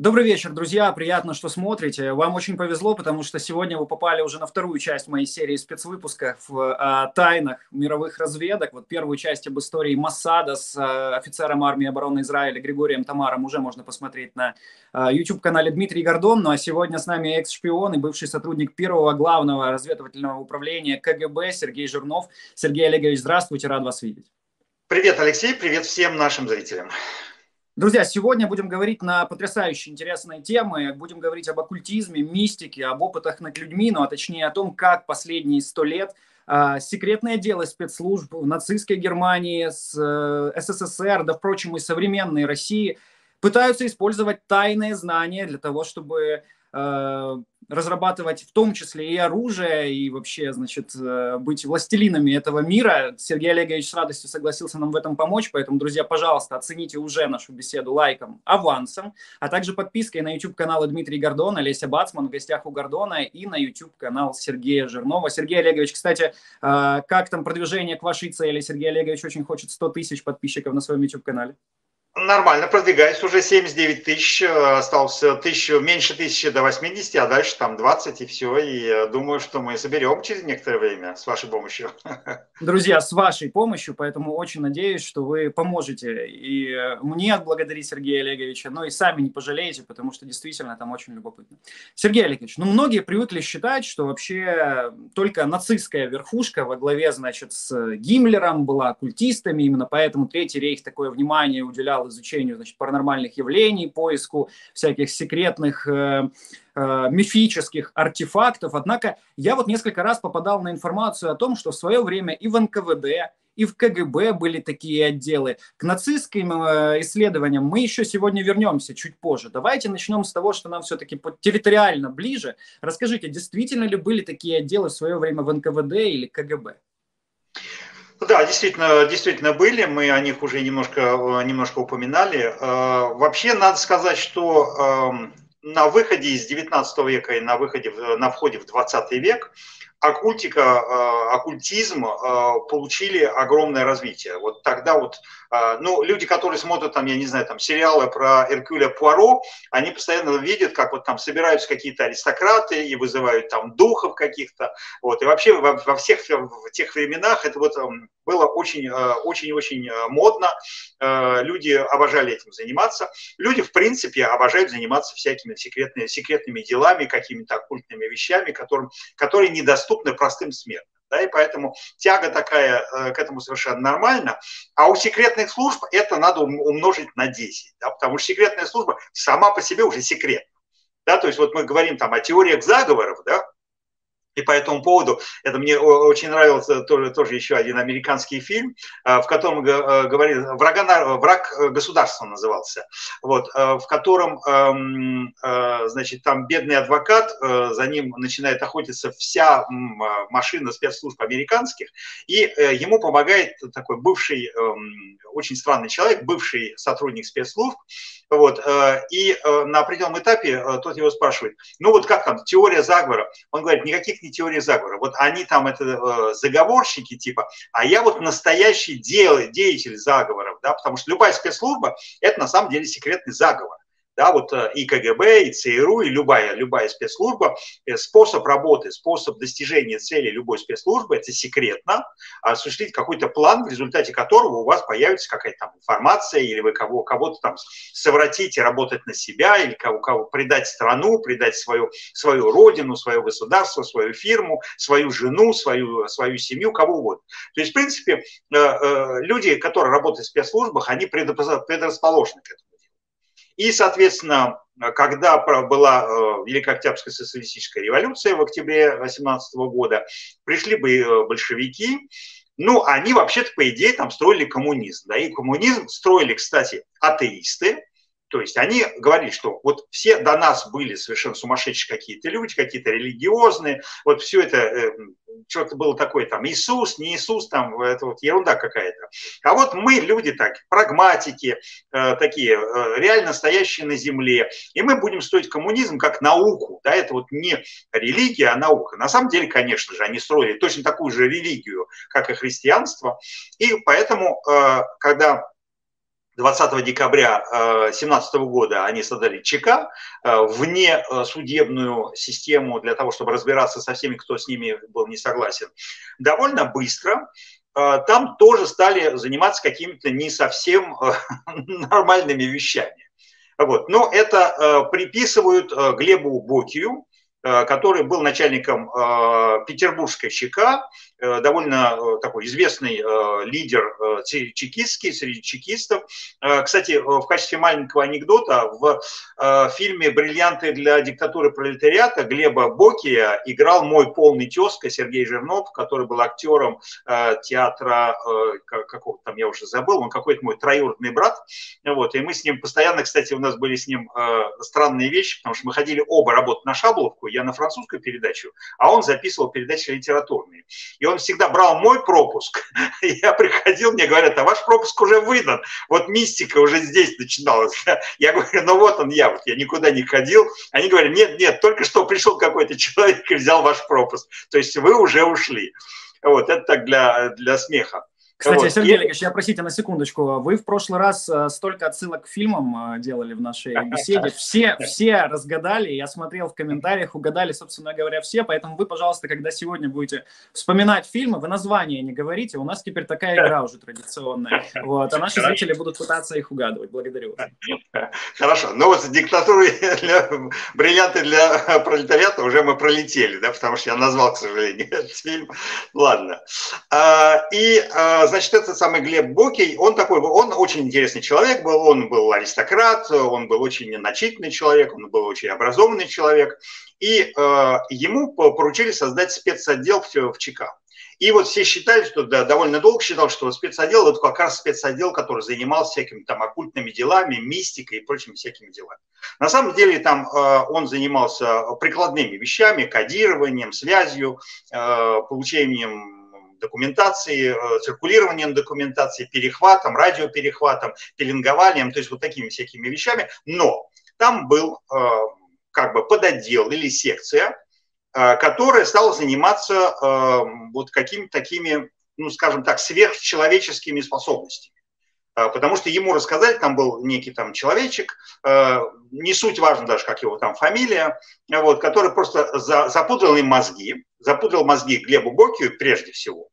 Добрый вечер, друзья. Приятно, что смотрите. Вам очень повезло, потому что сегодня вы попали уже на вторую часть моей серии спецвыпусков о тайнах мировых разведок. Вот первую часть об истории Моссада с офицером армии обороны Израиля Григорием Тамаром уже можно посмотреть на YouTube-канале Дмитрий Гордон. Ну а сегодня с нами экс-шпион и бывший сотрудник первого главного разведывательного управления КГБ Сергей Жирнов. Сергей Олегович, здравствуйте, рад вас видеть. Привет, Алексей. Привет всем нашим зрителям. Друзья, сегодня будем говорить на потрясающе интересные темы, будем говорить об оккультизме, мистике, об опытах над людьми, ну а точнее о том, как последние 100 лет секретное дело спецслужб нацистской Германии, СССР, да впрочем и современной России пытаются использовать тайные знания для того, чтобы разрабатывать в том числе и оружие, и вообще, значит, быть властелинами этого мира. Сергей Олегович с радостью согласился нам в этом помочь, поэтому, друзья, пожалуйста, оцените уже нашу беседу лайком, авансом, а также подпиской на YouTube-каналы Дмитрий Гордон, Олеся Бацман в гостях у Гордона и на YouTube-канал Сергея Жирнова. Сергей Олегович, кстати, как там продвижение к вашей цели? Сергей Олегович очень хочет 100 тысяч подписчиков на своем YouTube-канале. Нормально продвигаюсь, уже 79 тысяч, осталось меньше 1000 до 80, а дальше там 20 и все. И думаю, что мы соберем через некоторое время с вашей помощью. Друзья, с вашей помощью, поэтому очень надеюсь, что вы поможете и мне отблагодарить Сергея Олеговича, но и сами не пожалеете, потому что действительно там очень любопытно. Сергей Олегович, ну многие привыкли считать, что вообще только нацистская верхушка во главе, значит, с Гиммлером была оккультистами, именно поэтому Третий рейх такое внимание уделял изучению, значит, паранормальных явлений, поиску всяких секретных мифических артефактов. Однако я вот несколько раз попадал на информацию о том, что в свое время и в НКВД, и в КГБ были такие отделы. К нацистским исследованиям мы еще сегодня вернемся чуть позже. Давайте начнем с того, что нам все-таки территориально ближе. Расскажите, действительно ли были такие отделы в свое время в НКВД или КГБ? Да, действительно были, мы о них уже немножко упоминали. Вообще, надо сказать, что на выходе из 19 века и на входе в 20 век оккультизм получили огромное развитие. Вот тогда вот, ну, люди, которые смотрят там, я не знаю, там сериалы про Эркюля Пуаро, они постоянно видят, как вот там собираются какие-то аристократы и вызывают там духов каких-то. Вот, и вообще во всех тех временах это вот было очень-очень модно. Люди обожали этим заниматься. Люди, в принципе, обожают заниматься всякими секретными делами, какими-то оккультными вещами, которые недоступны простым смертным. Да, и поэтому тяга такая к этому совершенно нормально. А у секретных служб это надо умножить на 10, да, потому что секретная служба сама по себе уже секретна. Да, то есть вот мы говорим там о теориях заговоров, да, и по этому поводу, это мне очень нравился тоже еще один американский фильм, в котором говорили, «Враг государства» назывался, вот, в котором, значит, там бедный адвокат, за ним начинает охотиться вся машина спецслужб американских, и ему помогает такой бывший, очень странный человек, бывший сотрудник спецслужб, вот, и на определенном этапе тот его спрашивает, ну вот как там, теория заговора? Он говорит, никаких не теория заговора. Вот они там это заговорщики типа, а я вот настоящий деятель заговоров, да, потому что любая спецслужба это на самом деле секретный заговор. Да, вот и КГБ, и ЦРУ, и любая спецслужба, способ работы, способ достижения цели любой спецслужбы, это секретно, осуществить какой-то план, в результате которого у вас появится какая-то там информация, или вы кого-то там совратите работать на себя, или кого-то предать страну, предать свою родину, свое государство, свою фирму, свою жену, свою семью, кого угодно. То есть, в принципе, люди, которые работают в спецслужбах, они предрасположены к этому. И, соответственно, когда была Великая Октябрьская социалистическая революция в октябре 1918 года, пришли бы большевики, ну, они вообще-то, по идее, там строили коммунизм. Да, и коммунизм строили, кстати, атеисты. То есть они говорили, что вот все до нас были совершенно сумасшедшие какие-то люди, какие-то религиозные, вот все это, что-то было такое, там, Иисус, не Иисус, там, это вот ерунда какая-то. А вот мы, люди так, прагматики, такие, реально стоящие на земле, и мы будем строить коммунизм как науку, да, это вот не религия, а наука. На самом деле, конечно же, они строили точно такую же религию, как и христианство, и поэтому, когда 20 декабря 2017 года они создали ЧК, вне судебную систему для того, чтобы разбираться со всеми, кто с ними был не согласен, довольно быстро. Там тоже стали заниматься какими-то не совсем нормальными вещами. Вот. Но это приписывают Глебу Бокию, который был начальником петербургской ЧК, довольно такой известный лидер чекистский, среди чекистов. Кстати, в качестве маленького анекдота, в фильме «Бриллианты для диктатуры пролетариата» Глеба Бокия играл мой полный тезка Сергей Жирнов, который был актером театра какого-то там, я уже забыл, он какой-то мой троюродный брат. Вот, и мы с ним постоянно, кстати, у нас были с ним странные вещи, потому что мы ходили оба работать на Шабловку, я на французскую передачу, а он записывал передачи литературные. И он всегда брал мой пропуск. Я приходил, мне говорят, а ваш пропуск уже выдан. Вот мистика уже здесь начиналась. Я говорю, ну вот он я. Вот я никуда не ходил. Они говорят, нет, нет, только что пришел какой-то человек и взял ваш пропуск. То есть вы уже ушли. Вот это так для смеха. Кстати, вот. Сергей Олегович, я, простите, на секундочку. Вы в прошлый раз столько отсылок к фильмам делали в нашей беседе. Все разгадали, я смотрел в комментариях, угадали, собственно говоря, все. Поэтому вы, пожалуйста, когда сегодня будете вспоминать фильмы, вы названия не говорите. У нас теперь такая игра уже традиционная. Вот, а наши зрители будут пытаться их угадывать. Благодарю вас. Хорошо. Ну вот диктатуры, бриллианты для пролетариата уже мы пролетели, да, потому что я назвал, к сожалению, этот фильм. Ладно. Значит, этот самый Глеб Бокий, он очень интересный человек был, он был аристократ, он был очень начитанный человек, он был очень образованный человек, и ему поручили создать спецотдел в ЧК. И вот все считали, что да, довольно долго считал, что спецотдел – это как раз спецотдел, который занимался всякими там оккультными делами, мистикой и прочими всякими делами. На самом деле там он занимался прикладными вещами, кодированием, связью, получением документации, циркулированием документации, перехватом, радиоперехватом, пеленгованием, то есть вот такими всякими вещами. Но там был как бы подотдел или секция, которая стала заниматься вот какими-то такими, ну скажем так, сверхчеловеческими способностями. Потому что ему рассказали, там был некий там человечек, не суть важно даже, как его там фамилия, вот, который просто запудрил мозги Глебу Бокию прежде всего.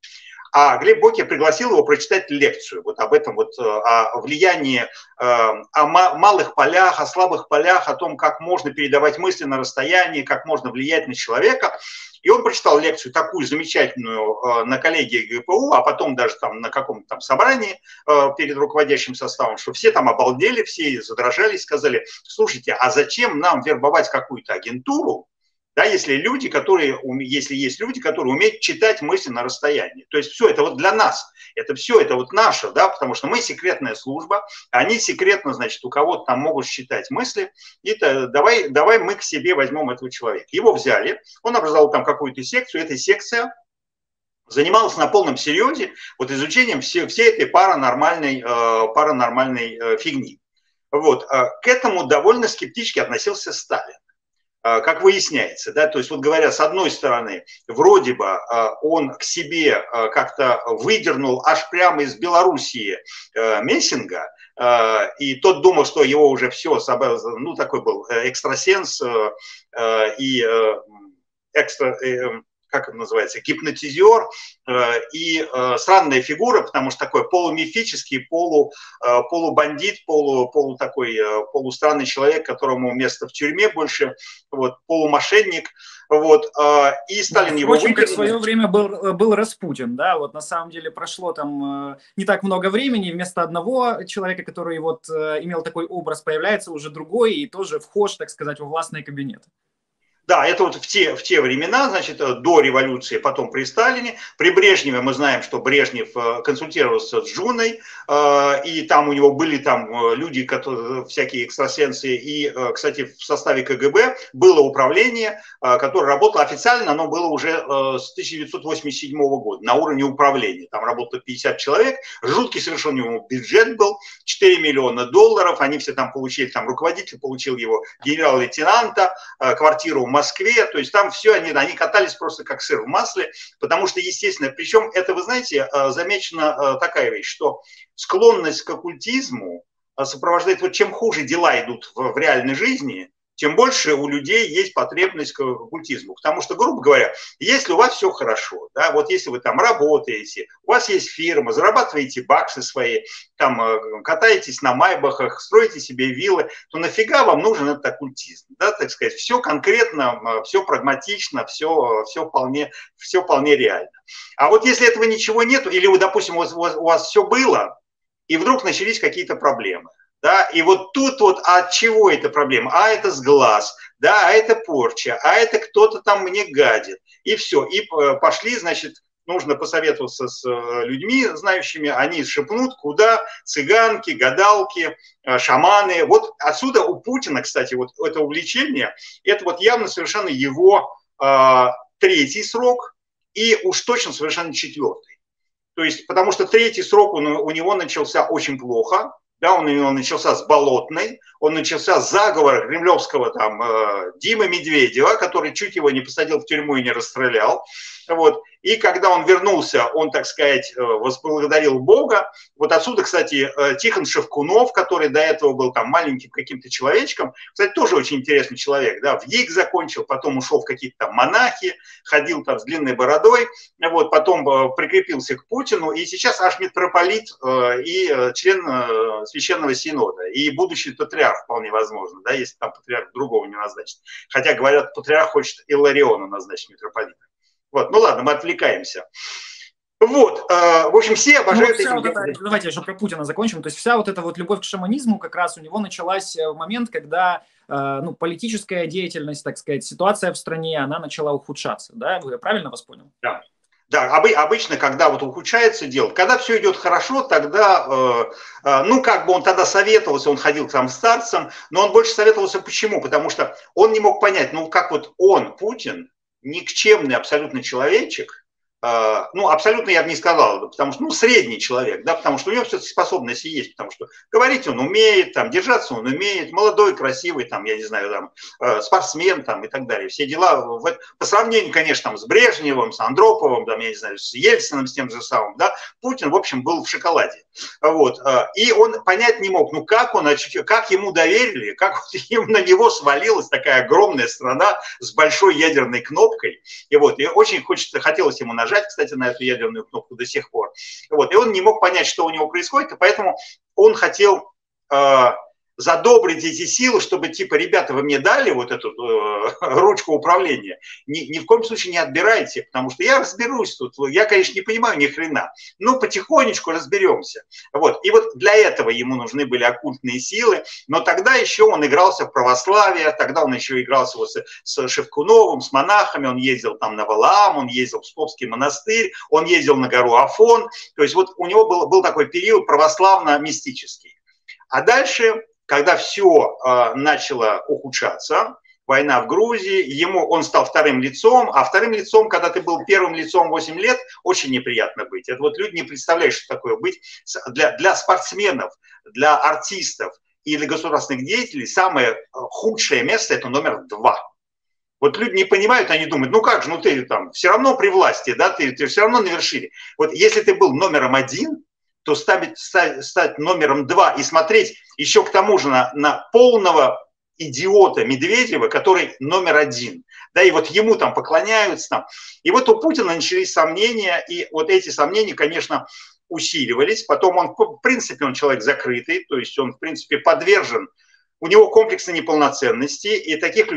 А Глеб Бокий пригласил его прочитать лекцию вот об этом, вот, о влиянии, о малых полях, о слабых полях, о том, как можно передавать мысли на расстоянии, как можно влиять на человека. И он прочитал лекцию такую замечательную на коллегии ГПУ, а потом даже там на каком-то там собрании перед руководящим составом, что все там обалдели, все задрожали, сказали, слушайте, а зачем нам вербовать какую-то агентуру, да, если есть люди, которые умеют читать мысли на расстоянии. То есть все это вот для нас, это все, это вот наше, да, потому что мы секретная служба, они секретно, значит, у кого-то там могут считать мысли, и давай мы к себе возьмем этого человека. Его взяли, он образовал там какую-то секцию, эта секция занималась на полном серьезе вот изучением всей этой паранормальной фигни. Вот. К этому довольно скептически относился Сталин. Как выясняется, да, то есть вот говоря, с одной стороны, вроде бы он к себе как-то выдернул аж прямо из Белоруссии Мессинга, и тот думал, что его уже все, ну такой был экстрасенс и как это называется, гипнотизер и странная фигура, потому что такой полумифический, полубандит, полустранный человек, которому место в тюрьме больше, вот, полумошенник. Вот, и Сталин его выдернул. Как в свое время был Распутин, да, вот на самом деле прошло там не так много времени, вместо одного человека, который вот имел такой образ, появляется уже другой и тоже вхож, так сказать, во властный кабинет. Да, это вот в те времена, значит, до революции, потом при Сталине. При Брежневе мы знаем, что Брежнев консультировался с Джуной, и там у него были там люди, которые, всякие экстрасенсы, и, кстати, в составе КГБ было управление, которое работало официально, оно было уже с 1987 года на уровне управления. Там работало 50 человек, жуткий совершенно у него бюджет был, $4 миллиона, они все там получили, там руководитель получил его генерал-лейтенанта, квартиру в Москве, то есть там все, они катались просто как сыр в масле, потому что, естественно, причем это, вы знаете, замечена такая вещь, что склонность к оккультизму сопровождает, вот чем хуже дела идут в реальной жизни, тем больше у людей есть потребность к оккультизму. Потому что, грубо говоря, если у вас все хорошо, да, вот если вы там работаете, у вас есть фирма, зарабатываете баксы свои, там катаетесь на майбахах, строите себе виллы, то нафига вам нужен этот оккультизм? Да, так сказать, все конкретно, все прагматично, все вполне реально. А вот если этого ничего нет, или, допустим, у вас все было, и вдруг начались какие-то проблемы. Да, и вот тут вот от чего эта проблема? А это сглаз, да, а это порча, а это кто-то там мне гадит. И все, и пошли, значит, нужно посоветоваться с людьми знающими, они шепнут, куда цыганки, гадалки, шаманы. Вот отсюда у Путина, кстати, вот это увлечение, это вот явно совершенно его третий срок и уж точно совершенно четвертый. То есть, потому что третий срок у него начался очень плохо. Да, он начался с Болотной, он начался с заговора кремлевского там, Димы Медведева, который чуть его не посадил в тюрьму и не расстрелял. Вот. И когда он вернулся, он, так сказать, возблагодарил Бога. Вот отсюда, кстати, Тихон Шевкунов, который до этого был там маленьким каким-то человечком, кстати, тоже очень интересный человек, да, в ЕИК закончил, потом ушел в какие-то там монахи, ходил там с длинной бородой, вот, потом прикрепился к Путину, и сейчас аж митрополит и член Священного Синода, и будущий патриарх, вполне возможно, да, если там патриарх другого не назначит. Хотя, говорят, патриарх хочет Иллариона назначить митрополита. Вот, ну ладно, мы отвлекаемся. Вот, в общем, все обожают... Ну, вот это, давайте еще про Путина закончим. То есть вся вот эта вот любовь к шаманизму как раз у него началась в момент, когда ну, политическая деятельность, так сказать, ситуация в стране, она начала ухудшаться. Да? Вы правильно вас понял? Да. Да, обычно, когда вот ухудшается дело, когда все идет хорошо, тогда, ну, как бы он тогда советовался, он ходил там старцем, но он больше советовался почему? Потому что он не мог понять, ну, как вот он, Путин, никчемный абсолютно человечек, ну, абсолютно я бы не сказал, потому что, ну, средний человек, да, потому что у него все-таки способности есть, потому что говорить он умеет, там, держаться он умеет, молодой, красивый, там, я не знаю, там, спортсмен, там, и так далее, все дела, вот, по сравнению, конечно, там, с Брежневым, с Андроповым, там, я не знаю, с Ельциным, с тем же самым, да, Путин, в общем, был в шоколаде, вот, и он понять не мог, ну, как он, как ему доверили, как на него свалилась такая огромная страна с большой ядерной кнопкой, и вот, и очень хотелось ему нажать, кстати, на эту ядерную кнопку до сих пор. Вот. И он не мог понять, что у него происходит, и поэтому он хотел задобрить эти силы, чтобы типа, ребята, вы мне дали вот эту ручку управления, ни в коем случае не отбирайте, потому что я разберусь тут, я, конечно, не понимаю ни хрена, но потихонечку разберемся. Вот. И вот для этого ему нужны были оккультные силы, но тогда еще он игрался в православие, тогда он еще игрался вот с Шевкуновым, с монахами, он ездил там на Валаам, он ездил в Псковский монастырь, он ездил на гору Афон, то есть вот у него был такой период православно-мистический. А дальше... Когда все начало ухудшаться, война в Грузии, он стал вторым лицом, а вторым лицом, когда ты был первым лицом 8 лет, очень неприятно быть. Это вот люди не представляют, что такое быть. Для спортсменов, для артистов и для государственных деятелей самое худшее место – это номер 2. Вот люди не понимают, они думают, ну как же, ну ты там все равно при власти, да, ты все равно на вершине. Вот если ты был номером 1, то стать номером 2 и смотреть еще к тому же на полного идиота Медведева, который номер 1. Да, и вот ему там поклоняются. Там. И вот у Путина начались сомнения, и вот эти сомнения, конечно, усиливались. Потом он, в принципе, он человек закрытый, то есть он, в принципе, подвержен. У него комплексы неполноценности, и такими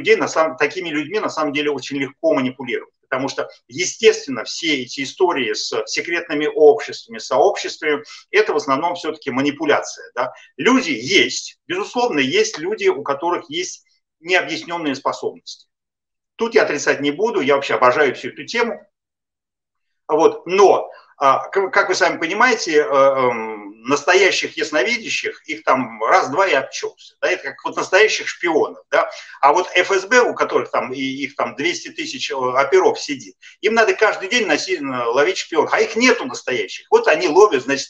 людьми на самом деле очень легко манипулировать. Потому что, естественно, все эти истории с секретными обществами, сообществами, это в основном все-таки манипуляция. Да? Люди есть, безусловно, есть люди, у которых есть необъясненные способности. Тут я отрицать не буду, я вообще обожаю всю эту тему. Вот. Но, как вы сами понимаете, настоящих ясновидящих, их там раз-два и обчелся. Да, это как вот настоящих шпионов. Да? А вот ФСБ, у которых там, их там 200 тысяч оперов сидит, им надо каждый день ловить шпионов. А их нету настоящих. Вот они ловят, значит,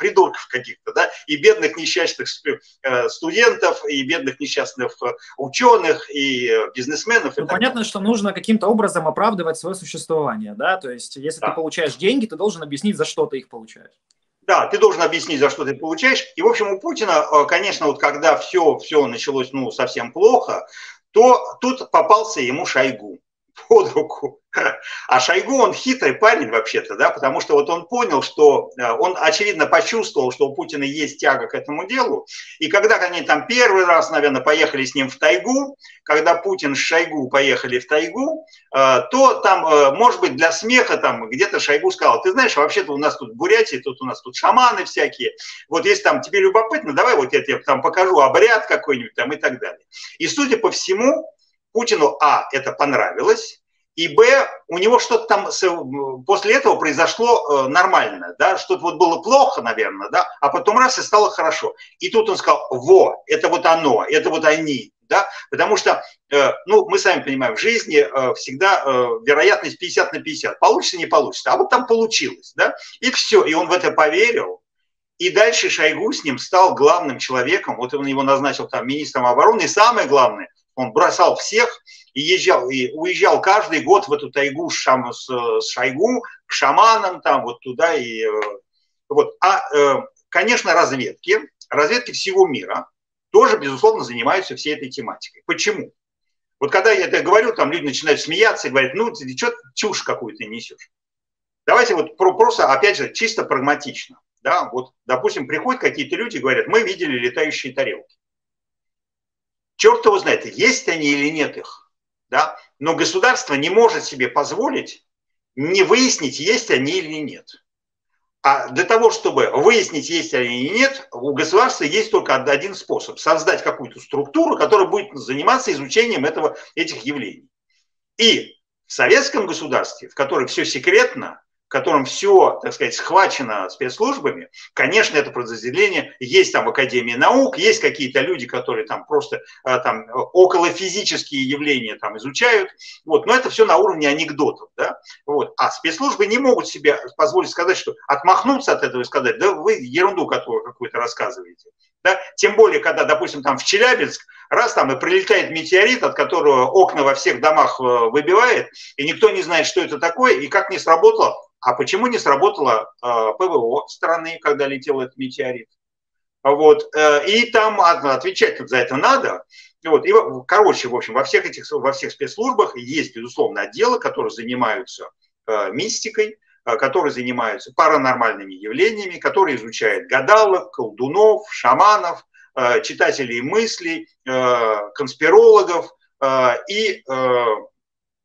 придурков каких-то. Да? И бедных несчастных студентов, и бедных несчастных ученых, и бизнесменов. Ну, понятно, что нужно каким-то образом оправдывать свое существование. Да? То есть, если ты получаешь деньги, ты должен объяснить, за что ты их получаешь. Да, ты должен объяснить, за что ты получаешь. И, в общем, у Путина, конечно, вот когда все началось, ну, совсем плохо, то тут попался ему Шойгу под руку. А Шойгу, он хитрый парень вообще-то, да, потому что вот он понял, что он, очевидно, почувствовал, что у Путина есть тяга к этому делу. И когда они там первый раз, наверное, поехали с ним в тайгу, когда Путин с Шойгу поехали в тайгу, то там, может быть, для смеха там где-то Шойгу сказал: ты знаешь, вообще-то у нас тут бурятии, тут у нас тут шаманы всякие, вот если там тебе любопытно, давай вот я тебе там покажу обряд какой-нибудь там и так далее. И, судя по всему, Путину, а, это понравилось, и, б, у него что-то там после этого произошло нормально, да, что-то вот было плохо, наверное, да, а потом раз и стало хорошо. И тут он сказал: во, это вот оно, это вот они, да, потому что, ну, мы сами понимаем, в жизни всегда вероятность 50 на 50, получится, не получится, а вот там получилось, да, и все, и он в это поверил. И дальше Шойгу с ним стал главным человеком, вот он его назначил там министром обороны, и самое главное, он бросал всех и езжал, и уезжал каждый год в эту тайгу с Шойгу, к шаманам там, вот туда. И, вот. А, конечно, разведки всего мира тоже, безусловно, занимаются всей этой тематикой. Почему? Вот когда я это говорю, там люди начинают смеяться и говорят: ну, ты что чушь какую-то несешь. Давайте вот просто, опять же, чисто прагматично. Да? Вот, допустим, приходят какие-то люди и говорят: мы видели летающие тарелки. Черт его знает, есть они или нет их, да? Но государство не может себе позволить не выяснить, есть они или нет. А для того, чтобы выяснить, есть они или нет, у государства есть только один способ – создать какую-то структуру, которая будет заниматься изучением этих явлений. И в советском государстве, в котором все секретно, в котором все, так сказать, схвачено спецслужбами, конечно, это подразделение, есть там в Академии наук, есть какие-то люди, которые там просто там околофизические явления там изучают, вот, но это все на уровне анекдотов, да, вот, а спецслужбы не могут себе позволить сказать, что отмахнуться от этого и сказать: да вы ерунду какую-то рассказываете, да, тем более, когда, допустим, там в Челябинск раз там и прилетает метеорит, от которого окна во всех домах выбивает, и никто не знает, что это такое, и как не сработало. А почему не сработало ПВО страны, когда летел этот метеорит? Вот. И там отвечать за это надо. Вот. И, короче, в общем, во всех спецслужбах есть, безусловно, отделы, которые занимаются мистикой, которые занимаются паранормальными явлениями, которые изучают гадалок, колдунов, шаманов, читателей мыслей, конспирологов и...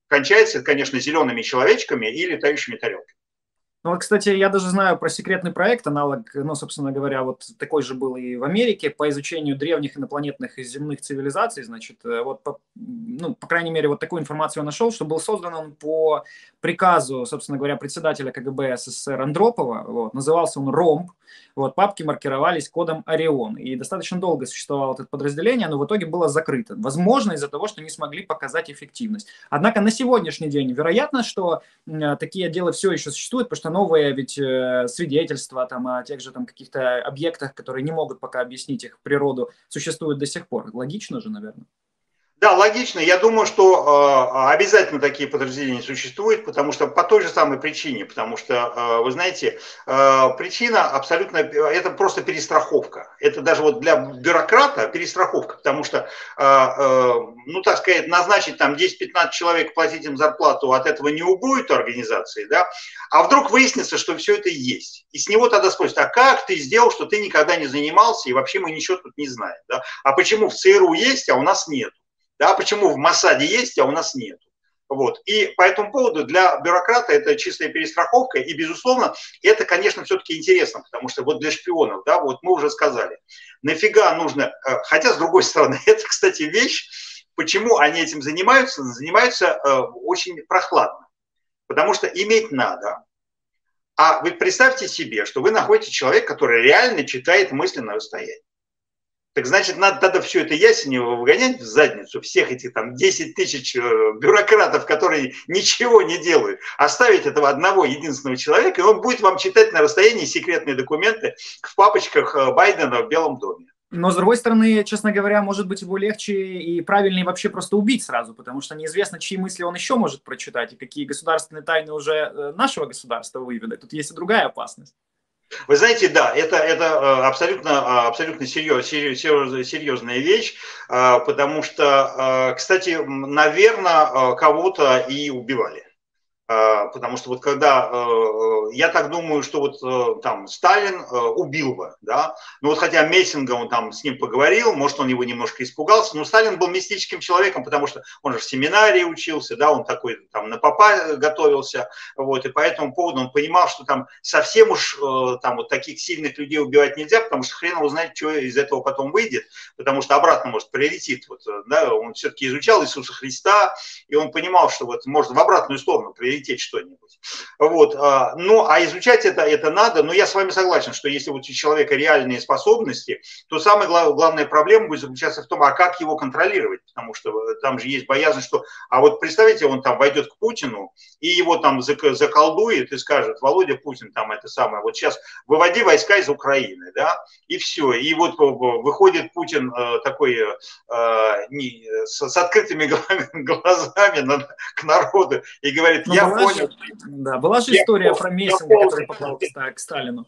кончается, конечно, зелеными человечками и летающими тарелками. Ну, кстати, я даже знаю про секретный проект, аналог, ну, собственно говоря, вот такой же был и в Америке, по изучению древних инопланетных и земных цивилизаций, значит, вот, ну, по крайней мере, вот такую информацию я нашел, что был создан он по приказу, собственно говоря, председателя КГБ СССР Андропова, вот, назывался он «Ромб», вот, папки маркировались кодом «Орион», и достаточно долго существовало это подразделение, но в итоге было закрыто, возможно, из-за того, что не смогли показать эффективность. Однако на сегодняшний день вероятно, что такие отделы все еще существуют, потому что новые ведь свидетельства там, о тех же там каких-то объектах, которые не могут пока объяснить их природу, существуют до сих пор. Логично же, наверное. Да, логично. Я думаю, что обязательно такие подразделения существуют, потому что по той же самой причине, потому что, вы знаете, причина абсолютно, это просто перестраховка. Это даже вот для бюрократа перестраховка, потому что, ну, так сказать, назначить там 10-15 человек, платить им зарплату, от этого не убудет организации, да, а вдруг выяснится, что все это есть. И с него тогда спросят: а как ты сделал, что ты никогда не занимался, и вообще мы ничего тут не знаем, да? А почему в ЦРУ есть, а у нас нет? Да, почему в Моссаде есть, а у нас нет? Вот. И по этому поводу для бюрократа это чистая перестраховка. И, безусловно, это, конечно, все-таки интересно, потому что вот для шпионов, да, вот мы уже сказали, нафига нужно... Хотя, с другой стороны, это, кстати, вещь, почему они этим занимаются очень прохладно. Потому что иметь надо. А вы представьте себе, что вы находите человека, который реально читает мысли на расстоянии. Так значит, надо тогда все это Ясенева выгонять в задницу, всех этих там 10 тысяч бюрократов, которые ничего не делают, оставить этого одного единственного человека, и он будет вам читать на расстоянии секретные документы в папочках Байдена в Белом доме. Но, с другой стороны, честно говоря, может быть, его легче и правильнее вообще просто убить сразу, потому что неизвестно, чьи мысли он еще может прочитать, и какие государственные тайны уже нашего государства выведут. Тут есть и другая опасность. Вы знаете, да, это абсолютно серьезная вещь, потому что, кстати, наверное, кого-то и убивали. Потому что вот когда, я так думаю, что вот там Сталин убил бы, да, ну вот хотя Мессинга, он там с ним поговорил, может он его немножко испугался, но Сталин был мистическим человеком, потому что он же в семинарии учился, да, он такой там на попа готовился, вот, и по этому поводу он понимал, что там совсем уж там вот таких сильных людей убивать нельзя, потому что хрен его знает, что из этого потом выйдет, потому что обратно, может, прилетит, вот, да, он все-таки изучал Иисуса Христа, и он понимал, что вот может в обратную сторону прилететь, что-нибудь. Вот. Ну, а изучать это надо. Но я с вами согласен, что если вот у человека реальные способности, то самая главная проблема будет заключаться в том, а как его контролировать, потому что там же есть боязнь, что... А вот представьте, он там войдет к Путину и его там заколдует и скажет: Володя, Путин, там это самое, вот сейчас выводи войска из Украины, да, и все. И вот выходит Путин такой с открытыми глазами к народу и говорит: я понял. Да, была же история про Мессинга, который попал к Сталину,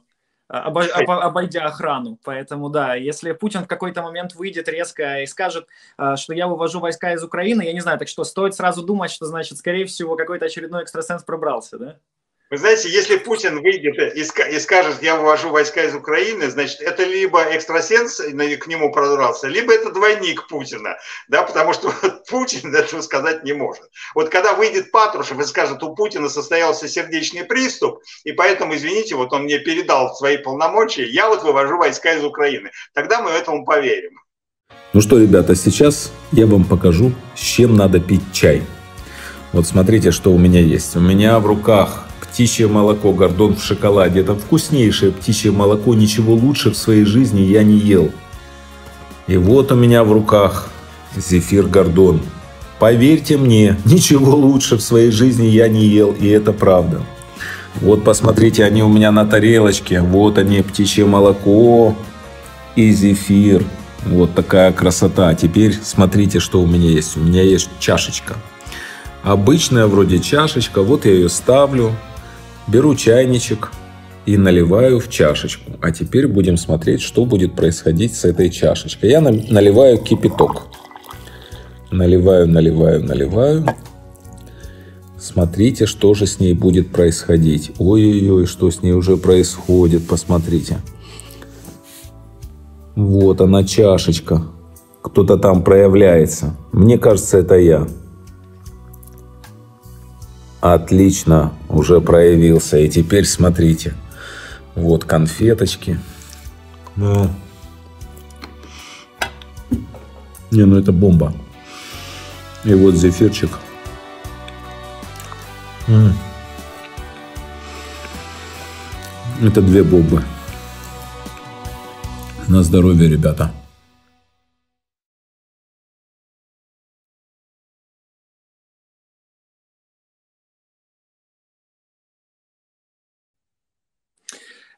обойдя охрану. Поэтому, да, если Путин в какой-то момент выйдет резко и скажет, что я вывожу войска из Украины, я не знаю, так что стоит сразу думать, что, значит, скорее всего, какой-то очередной экстрасенс пробрался, да? Вы знаете, если Путин выйдет и скажет: я вывожу войска из Украины, значит, это либо экстрасенс к нему продрался, либо это двойник Путина, да, потому что Путин этого сказать не может. Вот когда выйдет Патрушев и скажет: у Путина состоялся сердечный приступ, и поэтому, извините, вот он мне передал свои полномочия, я вот вывожу войска из Украины, тогда мы этому поверим. Ну что, ребята, сейчас я вам покажу, с чем надо пить чай. Вот смотрите, что у меня есть. У меня в руках птичье молоко Гордон в шоколаде. Это вкуснейшее птичье молоко. Ничего лучше в своей жизни я не ел. И вот у меня в руках зефир Гордон. Поверьте мне, ничего лучше в своей жизни я не ел. И это правда. Вот посмотрите, они у меня на тарелочке. Вот они, птичье молоко и зефир. Вот такая красота. Теперь смотрите, что у меня есть. У меня есть чашечка. Обычная вроде чашечка. Вот я ее ставлю. Беру чайничек и наливаю в чашечку. А теперь будем смотреть, что будет происходить с этой чашечкой. Я наливаю кипяток. Наливаю. Смотрите, что же с ней будет происходить. Ой-ой-ой, что с ней уже происходит. Посмотрите. Вот она, чашечка. Кто-то там проявляется. Мне кажется, это я. Отлично, уже проявился. И теперь смотрите. Вот конфеточки. Да. Не, ну это бомба. И вот зефирчик. Это две бомбы. На здоровье, ребята.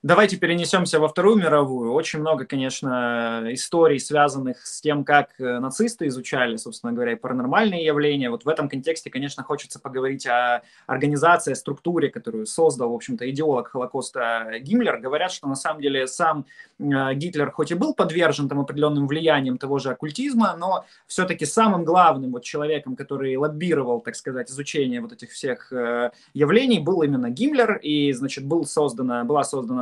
Давайте перенесемся во Вторую мировую. Очень много, конечно, историй, связанных с тем, как нацисты изучали, собственно говоря, и паранормальные явления. Вот в этом контексте, конечно, хочется поговорить о организации, о структуре, которую создал, в общем-то, идеолог Холокоста Гиммлер. Говорят, что на самом деле сам Гитлер хоть и был подвержен там определенным влияниям того же оккультизма, но все-таки самым главным вот человеком, который лоббировал, так сказать, изучение вот этих всех явлений, был именно Гиммлер. И, значит, была создана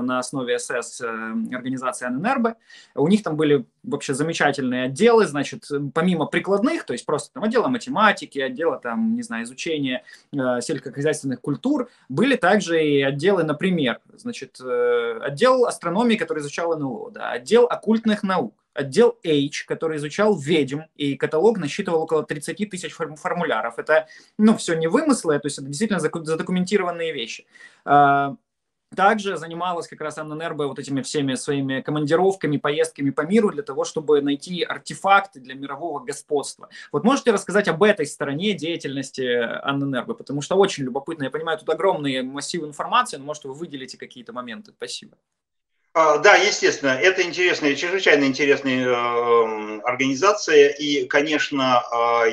на основе СС организации Аненербе. У них там были вообще замечательные отделы, значит, помимо прикладных, то есть просто там отдела математики, отдела там, не знаю, изучения сельскохозяйственных культур, были также и отделы, например, значит, отдел астрономии, который изучал НЛО, да, отдел оккультных наук, отдел H, который изучал ведьм, и каталог насчитывал около 30 тысяч формуляров. Это, ну, все не вымыслы, то есть это действительно задокументированные вещи. Также занималась как раз Аненербе вот этими всеми своими командировками, поездками по миру для того, чтобы найти артефакты для мирового господства. Вот можете рассказать об этой стороне деятельности Аненербе? Потому что очень любопытно. Я понимаю, тут огромный массив информации, но, может, вы выделите какие-то моменты. Спасибо. Да, естественно, это интересная, чрезвычайно интересная организация, и, конечно,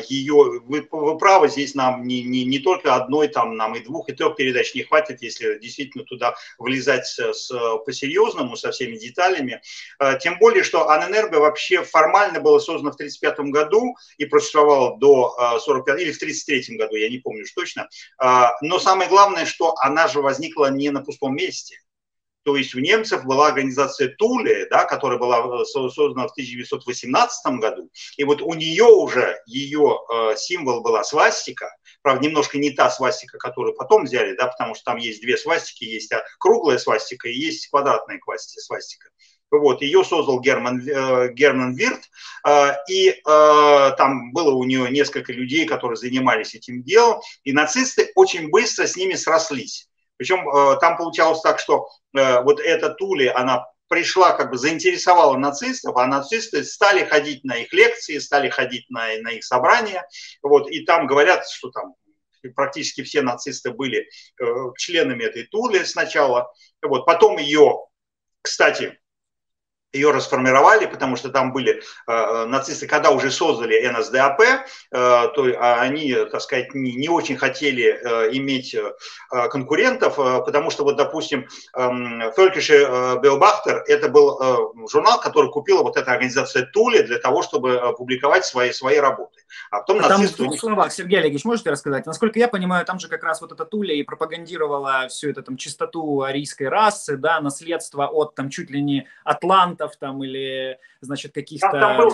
ее, вы правы, здесь нам не только одной, там нам и двух, и трех передач не хватит, если действительно туда влезать по-серьезному, со всеми деталями. Тем более, что Аненербе вообще формально было создано в 1935 году и просуществовало до 1945, или в 1933 году, я не помню уж точно. Но самое главное, что она же возникла не на пустом месте. То есть у немцев была организация Туле, да, которая была создана в 1918 году. И вот у нее уже, ее символ была свастика. Правда, немножко не та свастика, которую потом взяли, да, потому что там есть две свастики. Есть круглая свастика и есть квадратная свастика. Вот, ее создал Герман Вирт, и там было у нее несколько людей, которые занимались этим делом. И нацисты очень быстро с ними срослись. Причем там получалось так, что вот эта Туле, она пришла, как бы заинтересовала нацистов, а нацисты стали ходить на их лекции, стали ходить на их собрания. Вот, и там говорят, что там практически все нацисты были членами этой Туле сначала. Вот, потом ее, кстати, ее расформировали, потому что там были нацисты, когда уже создали НСДАП, то они, так сказать, не очень хотели иметь конкурентов, потому что, вот, допустим, «Фолькише Беобахтер» – это был журнал, который купила вот эта организация Туле для того, чтобы публиковать свои работы. А потом нацисты... В словах, Сергей Олегович, можете рассказать? Насколько я понимаю, там же как раз вот эта Туле и пропагандировала всю эту там чистоту арийской расы, да, наследство от там чуть ли не атланта, там или, значит, каких-то...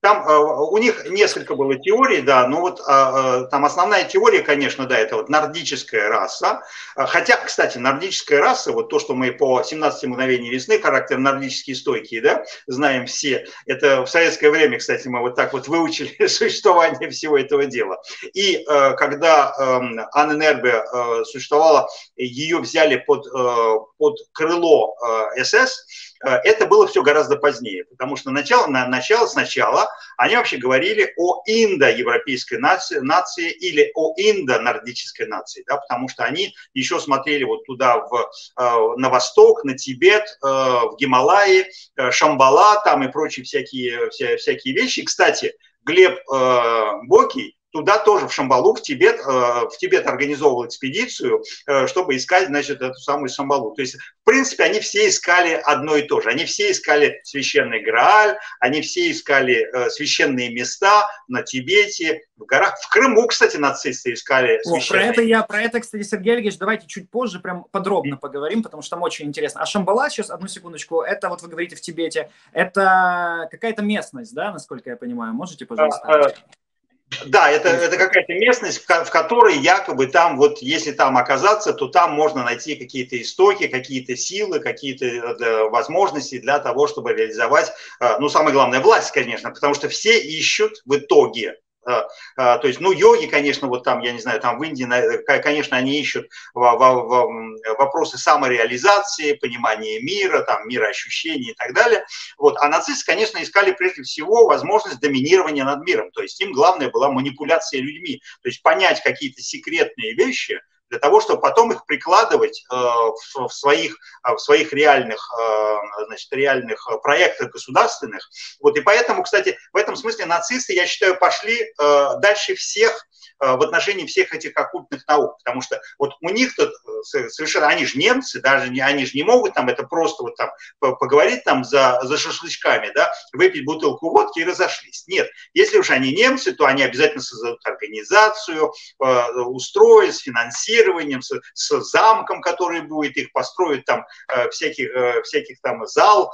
Там у них несколько было теорий, да, но вот там основная теория, конечно, да, это вот нордическая раса. Хотя, кстати, нордическая раса, вот то, что мы по 17 мгновений весны, характер нордические стойкие, да, знаем все. Это в советское время, кстати, мы вот так вот выучили существование всего этого дела. И когда Аненербе существовала, ее взяли под крыло СС, это было все гораздо позднее, потому что сначала они вообще говорили о индоевропейской нации или о индонордической нации, да, потому что они еще смотрели вот туда, на восток, на Тибет, в Гималаи, Шамбала там и прочие всякие вещи. Кстати, Глеб Бокий туда тоже, в Шамбалу, в Тибет организовывал экспедицию, чтобы искать, значит, эту самую Шамбалу. То есть, в принципе, они все искали одно и то же. Они все искали священный Грааль, они все искали священные места на Тибете, в горах. В Крыму, кстати, нацисты искали священные... Про это, кстати, Сергей Олегович, давайте чуть позже прям подробно поговорим, потому что там очень интересно. А Шамбала, сейчас, одну секундочку, это, вот вы говорите, в Тибете, это какая-то местность, да, насколько я понимаю? Можете, пожалуйста? Да, это какая-то местность, в которой якобы там, вот если там оказаться, то там можно найти какие-то истоки, какие-то силы, какие-то возможности для того, чтобы реализовать, ну, самое главное, власть, конечно, потому что все ищут в итоге. То есть, ну, йоги, конечно, вот там, я не знаю, там в Индии, конечно, они ищут вопросы самореализации, понимания мира, там, мироощущений и так далее. Вот. А нацисты, конечно, искали прежде всего возможность доминирования над миром. То есть, им главное была манипуляция людьми. То есть, понять какие-то секретные вещи для того, чтобы потом их прикладывать в своих реальных проектах государственных. Вот, и поэтому, кстати, в этом смысле нацисты, я считаю, пошли дальше всех в отношении всех этих оккультных наук, потому что вот у них-то совершенно, они же немцы, даже они же не могут там это просто вот там поговорить там за шашлычками, да, выпить бутылку водки и разошлись. Нет, если уж они немцы, то они обязательно создадут организацию, устроят с финансированием, с замком, который будет их построить, там всяких там зал,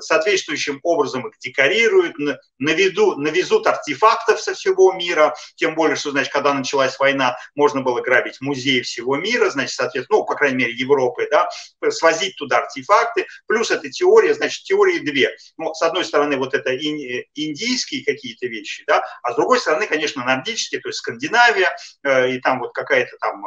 соответствующим образом их декорируют, навезут артефактов со всего мира, тем более, что, значит, когда началась война, можно было грабить музеи всего мира, значит, соответственно, ну, по крайней мере, Европы, да, свозить туда артефакты. Плюс эта теория, значит, теории две. Ну, с одной стороны, вот это индийские какие-то вещи, да, а с другой стороны, конечно, нордические, то есть Скандинавия, и там вот какая-то там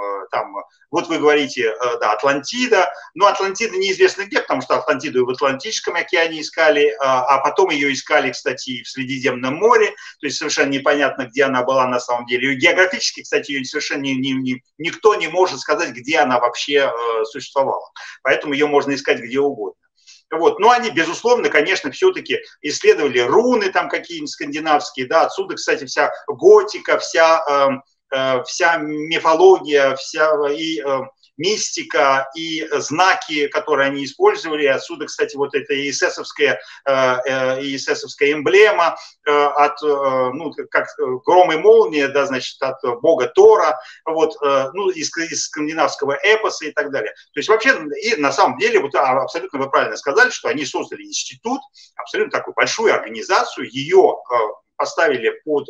вот вы говорите, да, Атлантида. Но Атлантида неизвестно где, потому что Атлантиду в Атлантическом океане искали, а потом ее искали, кстати, и в Средиземном море, то есть совершенно непонятно, где она была на самом деле. самом деле. И географически, кстати, ее совершенно никто не может сказать, где она вообще существовала. Поэтому ее можно искать где угодно. Вот. Но они, безусловно, конечно, все-таки исследовали руны там какие-нибудь скандинавские, да, отсюда, кстати, вся готика, вся мифология, вся и мистика, и знаки, которые они использовали, отсюда, кстати, вот эта иисесовская эмблема от, ну, как гром и молния, да, значит, от бога Тора, вот, ну, из скандинавского эпоса и так далее. То есть вообще, и на самом деле, вот абсолютно вы правильно сказали, что они создали институт, абсолютно такую большую организацию, ее поставили под,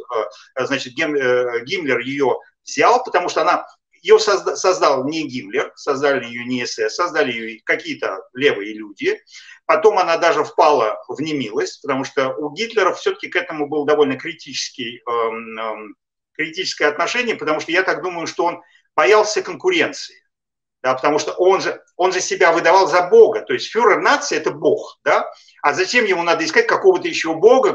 значит, Гиммлер ее взял, потому что она, ее создал не Гиммлер, создали ее не СС, создали ее какие-то левые люди. Потом она даже впала в немилость, потому что у Гитлера все-таки к этому был довольно критическое отношение, потому что я так думаю, что он боялся конкуренции. Да, потому что он же себя выдавал за Бога, то есть фюрер нации – это Бог, да? А зачем ему надо искать какого-то еще Бога,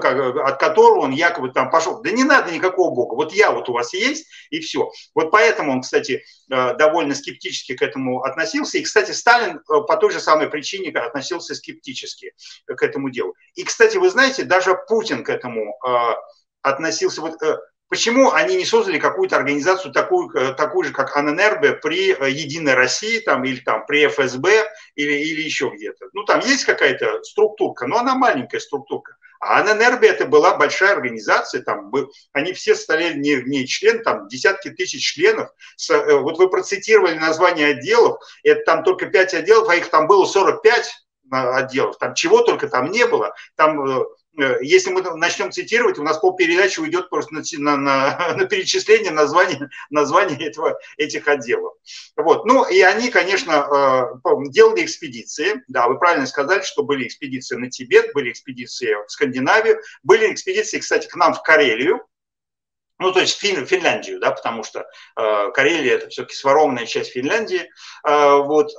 от которого он якобы там пошел? Да не надо никакого Бога, вот я вот у вас есть, и все. Вот поэтому он, кстати, довольно скептически к этому относился, и, кстати, Сталин по той же самой причине относился скептически к этому делу. И, кстати, вы знаете, даже Путин к этому относился… Вот, почему они не создали какую-то организацию такую же, как Аненербе, при Единой России, там, или там, при ФСБ, или еще где-то? Ну, там есть какая-то структурка, но она маленькая структурка. А Аненербе это была большая организация, там, они все стали не члены, там, десятки тысяч членов. Вот вы процитировали название отделов, это там только 5 отделов, а их там было 45 отделов, там чего только там не было, там... Если мы начнем цитировать, у нас полпередачи уйдет просто на перечисление названий этих отделов. Вот. Ну, и они, конечно, делали экспедиции. Да, вы правильно сказали, что были экспедиции на Тибет, были экспедиции в Скандинавию, были экспедиции, кстати, к нам в Карелию. Ну, то есть Финляндию, да, потому что Карелия – это все-таки своромная часть Финляндии. Вот,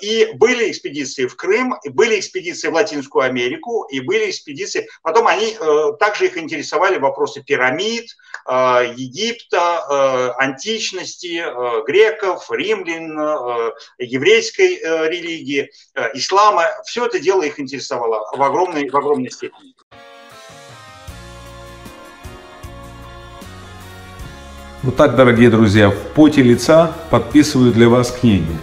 и были экспедиции в Крым, и были экспедиции в Латинскую Америку, и были экспедиции… Потом они, также их интересовали вопросы пирамид, Египта, античности, греков, римлян, еврейской религии, ислама. Все это дело их интересовало в огромной степени. Вот так, дорогие друзья, в поте лица подписываю для вас книги.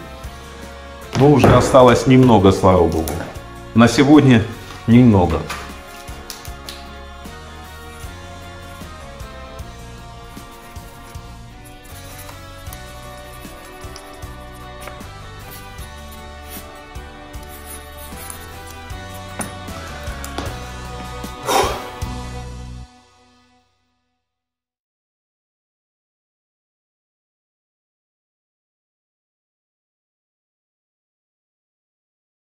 Но уже осталось немного, слава богу. На сегодня немного.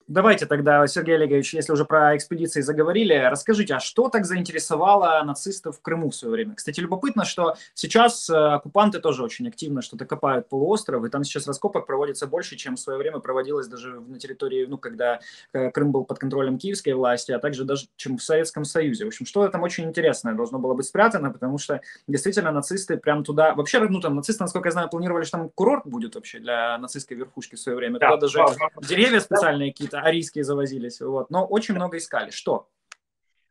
Давайте тогда, Сергей Олегович, если уже про экспедиции заговорили, расскажите, а что так заинтересовало нацистов в Крыму в свое время? Кстати, любопытно, что сейчас оккупанты тоже очень активно что-то копают полуостров, и там сейчас раскопок проводится больше, чем в свое время проводилось даже на территории, ну, когда Крым был под контролем киевской власти, а также даже, чем в Советском Союзе. В общем, что там очень интересное должно было быть спрятано, потому что действительно нацисты прям туда... Вообще, ну, там нацисты, насколько я знаю, планировали, что там курорт будет вообще для нацистской верхушки в свое время. Да, туда даже деревья специальные какие-то арийские завозились, вот, но очень много искали. Что?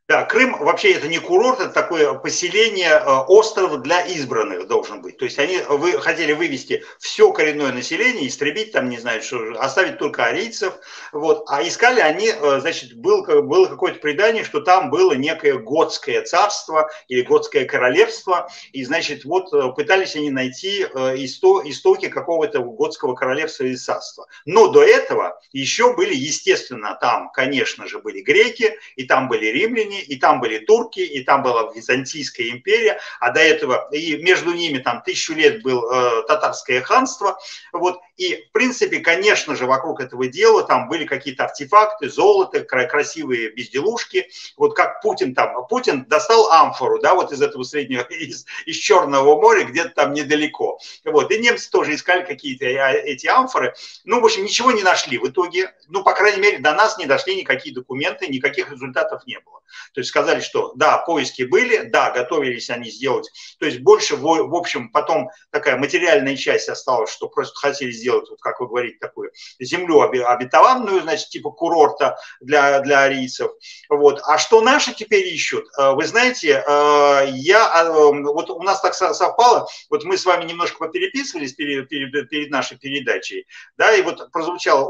Да, Крым вообще это не курорт, это такое поселение, остров для избранных должен быть. То есть они хотели вывести все коренное население, истребить там, не знаю, что, оставить только арийцев. Вот. А искали они, значит, было какое-то предание, что там было некое готское царство или готское королевство. И, значит, вот пытались они найти истоки какого-то готского королевства или царства. Но до этого еще были, естественно, там, конечно же, были греки, и там были римляне, и там были турки, и там была Византийская империя, а до этого и между ними там 1000 лет было татарское ханство, вот, И, в принципе, конечно же, вокруг этого дела там были какие-то артефакты, золото, красивые безделушки. Вот как Путин там, Путин достал амфору, да, вот из этого среднего, из Черного моря, где-то там недалеко. Вот, и немцы тоже искали какие-то эти амфоры. Ну, в общем, ничего не нашли в итоге. Ну, по крайней мере, до нас не дошли никакие документы, никаких результатов не было. То есть сказали, что да, поиски были, да, готовились они сделать. То есть больше, в общем, потом такая материальная часть осталась, что просто хотели сделать, вот как вы говорите, такую землю обетованную, значит, типа курорта для арийцев. Вот. А что наши теперь ищут? Вы знаете, вот у нас так совпало, вот мы с вами немножко попереписывались перед нашей передачей, да, и вот прозвучал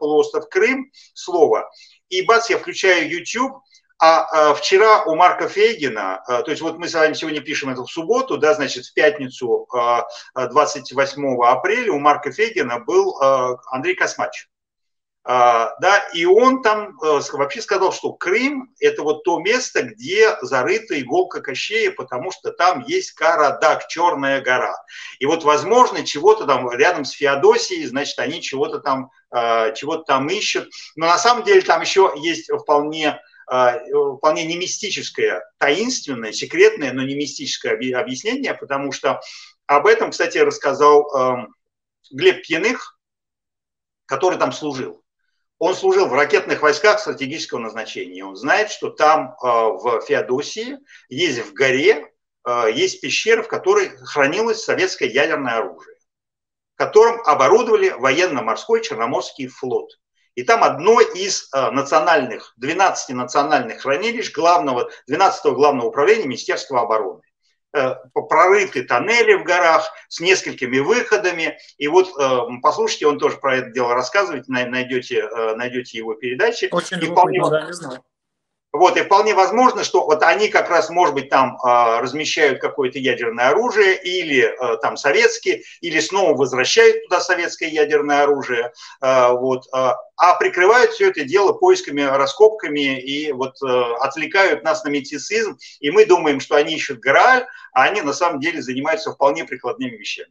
полуостров Крым, слово, и бац, я включаю YouTube. А вчера у Марка Фейгина, то есть вот мы с вами сегодня пишем это в субботу, да, значит, в пятницу 28 апреля у Марка Фейгина был Андрей Космач. Да, и он там вообще сказал, что Крым – это вот то место, где зарыта иголка Кощея, потому что там есть Карадак, Черная гора. И вот, возможно, чего-то там рядом с Феодосией, значит, они чего-то там ищут. Но на самом деле там еще есть вполне не мистическое, таинственное, секретное, но не мистическое объяснение, потому что об этом, кстати, рассказал Глеб Пьяных, который там служил. Он служил в ракетных войсках стратегического назначения. Он знает, что там в Феодосии есть в горе, есть пещера, в которой хранилось советское ядерное оружие, которым оборудовали военно-морской Черноморский флот. И там одно из 12 национальных хранилищ 12-го главного управления Министерства обороны. Прорыты тоннели в горах с несколькими выходами. И вот послушайте, он тоже про это дело рассказывает, найдете его передачи. Очень любопытно. Вот, и вполне возможно, что вот они как раз, может быть, там размещают какое-то ядерное оружие, или там советские, или снова возвращают туда советское ядерное оружие, вот, а прикрывают все это дело поисками, раскопками, и вот отвлекают нас на мистицизм, и мы думаем, что они ищут Грааль, а они на самом деле занимаются вполне прикладными вещами.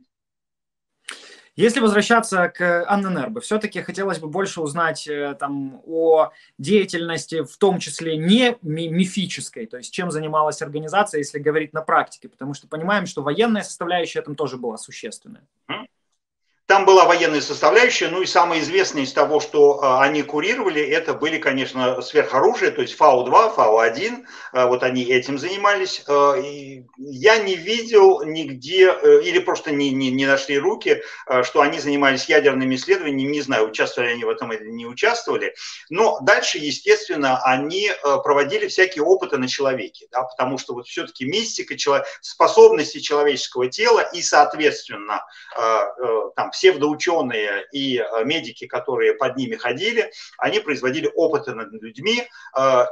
Если возвращаться к Аненербе, все-таки хотелось бы больше узнать там о деятельности, в том числе не мифической, то есть чем занималась организация, если говорить на практике, потому что понимаем, что военная составляющая там тоже была существенная. Там была военная составляющая, ну и самое известное из того, что они курировали, это были, конечно, сверхоружие, то есть Фау-2, Фау-1, вот они этим занимались. Я не видел нигде, или просто не нашли руки, что они занимались ядерными исследованиями, не знаю, участвовали они в этом или не участвовали. Но дальше, естественно, они проводили всякие опыты на человеке, да, потому что вот все-таки мистика, способности человеческого тела и, соответственно, там, псевдоученые и медики, которые под ними ходили, они производили опыты над людьми,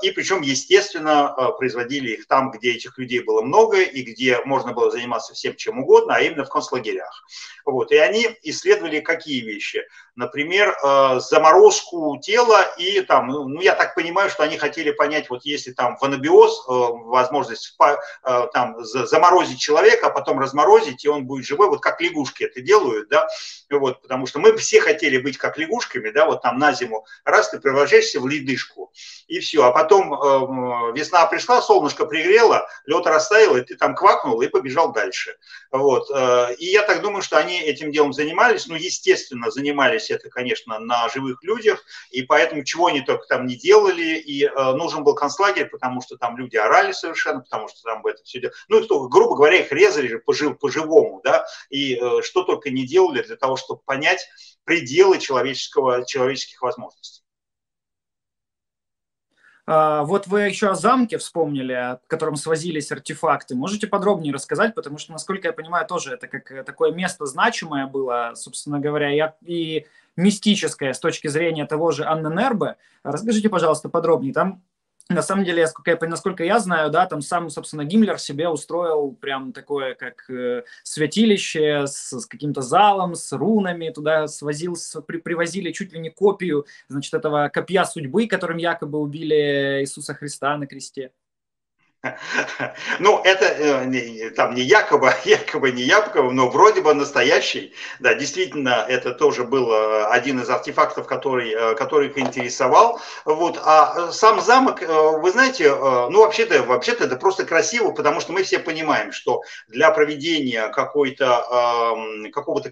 и причем, естественно, производили их там, где этих людей было много и где можно было заниматься всем чем угодно, а именно в концлагерях. Вот. И они исследовали какие вещи? Например, заморозку тела и там, ну, я так понимаю, что они хотели понять, вот если там ванабиоз, возможность там заморозить человека, а потом разморозить, и он будет живой, вот как лягушки это делают, да, вот, потому что мы все хотели быть как лягушками, да, вот там на зиму, раз ты превращаешься в ледышку, и все, а потом весна пришла, солнышко пригрело, лед растаял, и ты там квакнул и побежал дальше, вот, и я так думаю, что они этим делом занимались, ну, естественно, занимались это, конечно, на живых людях, и поэтому чего они только там не делали, и нужен был концлагерь, потому что там люди орали совершенно, потому что там это все делали, ну, только, грубо говоря, их резали же по-живому, да, и что только не делали для того, чтобы понять пределы человеческих возможностей. Вот вы еще о замке вспомнили, о котором свозились артефакты. Можете подробнее рассказать, потому что, насколько я понимаю, тоже это как такое место значимое было, собственно говоря, и мистическое с точки зрения того же Аненербе. Расскажите, пожалуйста, подробнее. Там, на самом деле, насколько я знаю, да, там сам, собственно, Гиммлер себе устроил прям такое, как святилище с каким-то залом, с рунами, туда привозили чуть ли не копию, значит, этого копья судьбы, которым якобы убили Иисуса Христа на кресте. Ну, это там не якобы не Яковлев, но вроде бы настоящий. Да, действительно, это тоже был один из артефактов, который их интересовал. Вот. А сам замок, вы знаете, ну, вообще-то это просто красиво, потому что мы все понимаем, что для проведения какого-то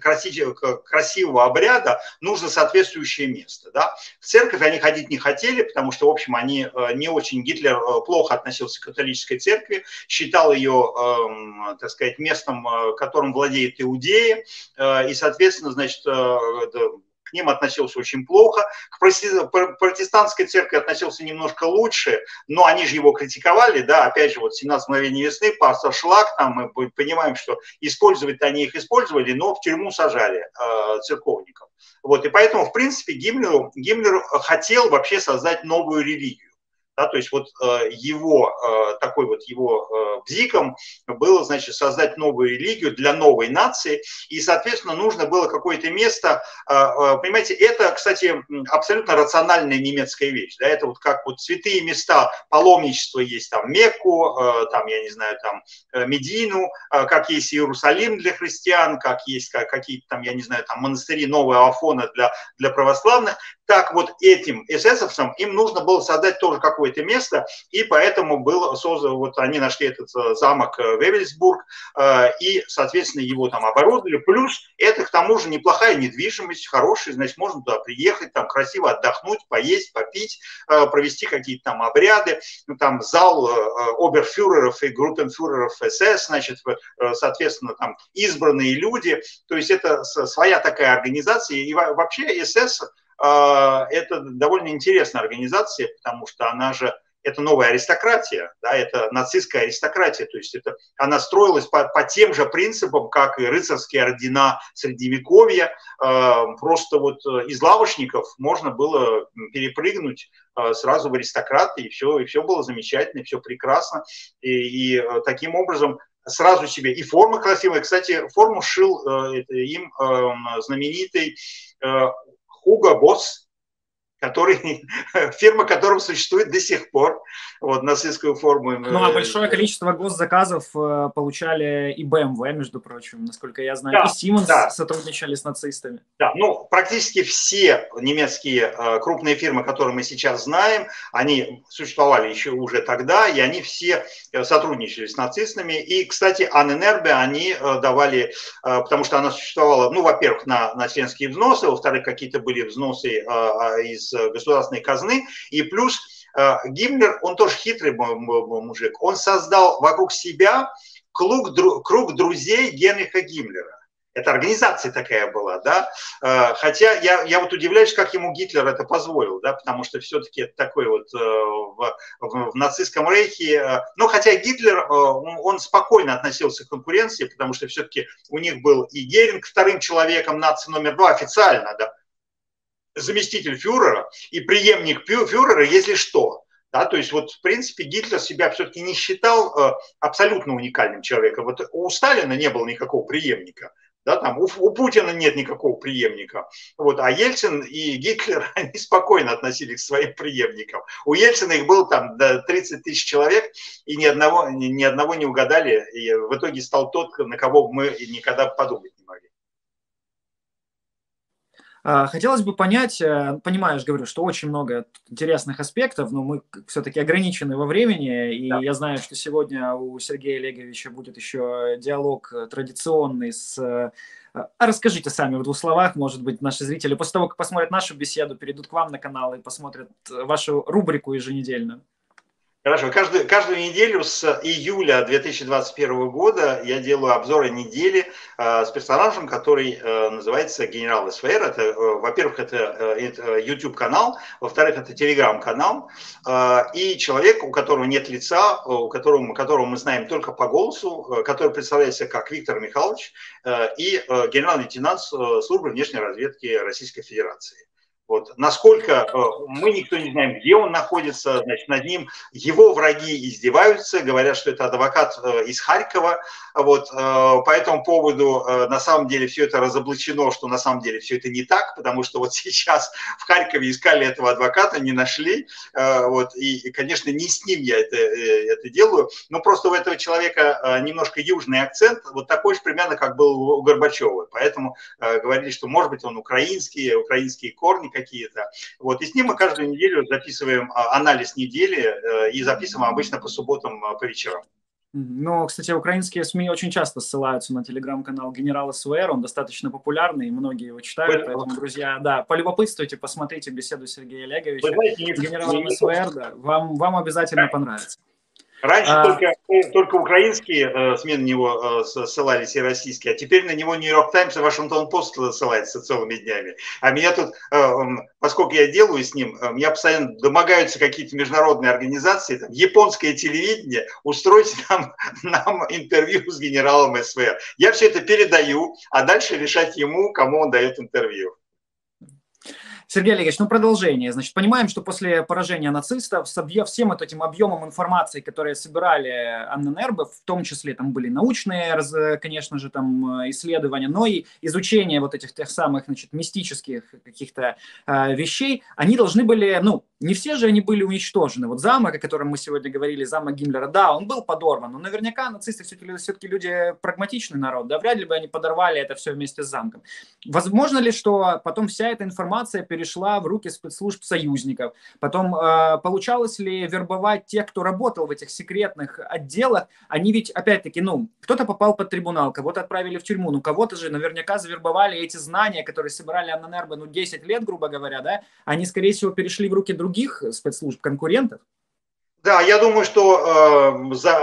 красивого обряда нужно соответствующее место. Да? В церковь они ходить не хотели, потому что, в общем, они не очень, Гитлер плохо относился к католическому церкви, считал ее, так сказать, местом, которым владеют иудеи, и, соответственно, значит, к ним относился очень плохо. К протестантской церкви относился немножко лучше, но они же его критиковали, да, опять же, вот 17 мгновений весны, пастор Шлак, там, мы понимаем, что использовать-то они их использовали, но в тюрьму сажали церковников. Вот, и поэтому, в принципе, Гиммлер хотел вообще создать новую религию. Да, то есть вот его бзиком было, значит, создать новую религию для новой нации, и, соответственно, нужно было какое-то место, понимаете, это, кстати, абсолютно рациональная немецкая вещь, да, это вот как вот святые места паломничества есть, там, Мекку, там, я не знаю, там, Медину, как есть Иерусалим для христиан, как есть какие-то там, я не знаю, там, монастыри Нового Афона для православных. Так вот этим эсэсовцам им нужно было создать тоже какое-то место, и поэтому был создан, вот они нашли этот замок Вевельсбург, и, соответственно, его там оборудовали. Плюс это, к тому же, неплохая недвижимость, хорошая, значит, можно туда приехать, там красиво отдохнуть, поесть, попить, провести какие-то там обряды, ну, там зал оберфюреров и группенфюреров СС, значит, соответственно, там избранные люди, то есть это своя такая организация, и вообще СС... Это довольно интересная организация, потому что она же, это новая аристократия, да, это нацистская аристократия, то есть это, она строилась по тем же принципам, как и рыцарские ордена Средневековья, просто вот из лавочников можно было перепрыгнуть сразу в аристократы, и все было замечательно, и все прекрасно, и таким образом... сразу себе. И форма красивая. Кстати, форму шил им знаменитый Hugo Boss, фирма, которая существует до сих пор, вот, нацистскую форму. Ну, а большое количество госзаказов получали и BMW, между прочим, насколько я знаю, да, и Siemens, да, сотрудничали с нацистами. Да, ну, практически все немецкие крупные фирмы, которые мы сейчас знаем, они существовали еще уже тогда, и они все сотрудничали с нацистами. И, кстати, Аненербе они давали, потому что она существовала, ну, во-первых, на членские взносы, во-вторых, какие-то были взносы из государственной казны, и плюс Гиммлер, он тоже хитрый мужик, он создал вокруг себя круг друзей Генриха Гиммлера. Это организация такая была, да, хотя я вот удивляюсь, как ему Гитлер это позволил, да, потому что все-таки это такой вот в нацистском рейхе, ну, хотя Гитлер, он спокойно относился к конкуренции, потому что все-таки у них был и Геринг вторым человеком нации номер 2 официально, да, заместитель фюрера и преемник фюрера, если что. Да, то есть вот, в принципе, Гитлер себя все-таки не считал абсолютно уникальным человеком. Вот у Сталина не было никакого преемника, да, там, у Путина нет никакого преемника. Вот, а Ельцин и Гитлер, они спокойно относились к своим преемникам. У Ельцина их было там до 30 тысяч человек, и ни одного не угадали. И в итоге стал тот, на кого мы никогда подумать не могли. Хотелось бы понять, понимаешь, говорю, что очень много интересных аспектов, но мы все-таки ограничены во времени, и да, я знаю, что сегодня у Сергея Олеговича будет еще диалог традиционный с... А расскажите сами в двух словах, может быть, наши зрители, после того, как посмотрят нашу беседу, перейдут к вам на канал и посмотрят вашу рубрику еженедельную. Хорошо. Каждую неделю с июля 2021 года я делаю обзоры недели с персонажем, который называется «Генерал СВР». Это, во-первых, это YouTube-канал, во-вторых, это Telegram-канал. И человек, у которого нет лица, которого мы знаем только по голосу, который представляется как Виктор Михайлович и генерал-лейтенант службы внешней разведки Российской Федерации. Вот. Насколько мы никто не знаем, где он находится, значит, над ним его враги издеваются, говорят, что это адвокат из Харькова. Вот. По этому поводу на самом деле все это разоблачено, что на самом деле все это не так, потому что вот сейчас в Харькове искали этого адвоката, не нашли. Вот. И, конечно, не с ним я это делаю, но просто у этого человека немножко южный акцент, вот такой же примерно, как был у Горбачева. Поэтому говорили, что, может быть, он украинский, украинские корни какие-то. Вот. И с ним мы каждую неделю записываем анализ недели и записываем обычно по субботам, по вечерам. Ну, кстати, украинские СМИ очень часто ссылаются на телеграм-канал «Генерал СВР», он достаточно популярный, многие его читают, поэтому, друзья, да, полюбопытствуйте, посмотрите беседу Сергея Олеговича с «Генералом СВР», да, вам обязательно понравится. Раньше только украинские СМИ на него ссылались и российские, а теперь на него «Нью-Йорк Таймс» и «Вашингтон Пост» ссылаются целыми днями. А меня тут, поскольку я делаю с ним, меня постоянно домогаются какие-то международные организации, там, японское телевидение, устройте нам интервью с генералом СВР. Я все это передаю, а дальше решать ему, кому он дает интервью. Сергей Олегович, ну продолжение. Значит, понимаем, что после поражения нацистов, с всем вот этим объемом информации, которые собирали Аненербе, в том числе там были научные, конечно же, там исследования, но и изучение вот этих тех самых, значит, мистических каких-то вещей, они должны были, ну, не все же они были уничтожены. Вот замок, о котором мы сегодня говорили, замок Гиммлера, да, он был подорван, но наверняка нацисты все-таки люди прагматичный народ, да, вряд ли бы они подорвали это все вместе с замком. Возможно ли, что потом вся эта информация перешла в руки спецслужб союзников? Потом получалось ли вербовать тех, кто работал в этих секретных отделах? Они ведь, опять-таки, ну, кто-то попал под трибунал, кого-то отправили в тюрьму, ну, кого-то же наверняка завербовали эти знания, которые собирали Аненербе, ну, 10 лет, грубо говоря, да, они, скорее всего, перешли в руки других спецслужб, конкурентов. Да, я думаю, что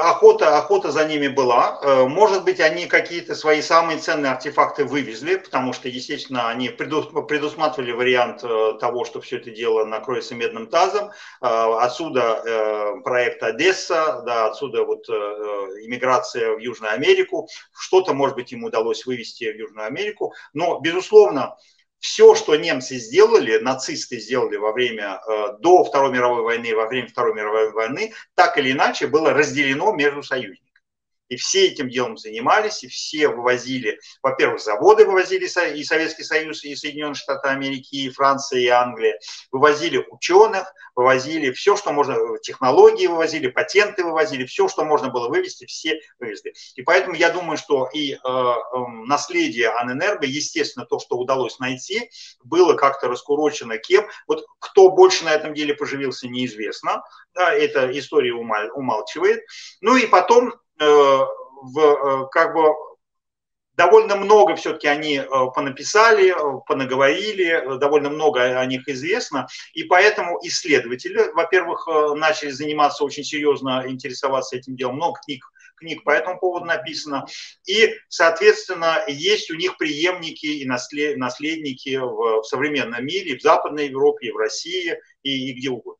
охота за ними была. Может быть, они какие-то свои самые ценные артефакты вывезли, потому что, естественно, они предусматривали вариант того, что все это дело накроется медным тазом. Отсюда проект Одесса, да, отсюда вот иммиграция в Южную Америку. Что-то, может быть, им удалось вывести в Южную Америку. Но, безусловно, все, что немцы сделали, нацисты сделали во время, до Второй мировой войны, во время Второй мировой войны, так или иначе было разделено между союзниками. И все этим делом занимались, и все вывозили, во-первых, заводы вывозили и Советский Союз, и Соединенные Штаты Америки, и Франция, и Англия. Вывозили ученых, вывозили все, что можно, технологии вывозили, патенты вывозили, все, что можно было вывести, все вывезли. И поэтому я думаю, что и наследие Аненербе, естественно, то, что удалось найти, было как-то раскурочено кем. Вот кто больше на этом деле поживился, неизвестно. Да, эта история умалчивает. Ну и потом... как бы довольно много все-таки они понаписали, понаговорили, довольно много о них известно, и поэтому исследователи, во-первых, начали заниматься очень серьезно, интересоваться этим делом, много книг по этому поводу написано, и, соответственно, есть у них преемники и наследники в современном мире, в Западной Европе, и в России, и где угодно.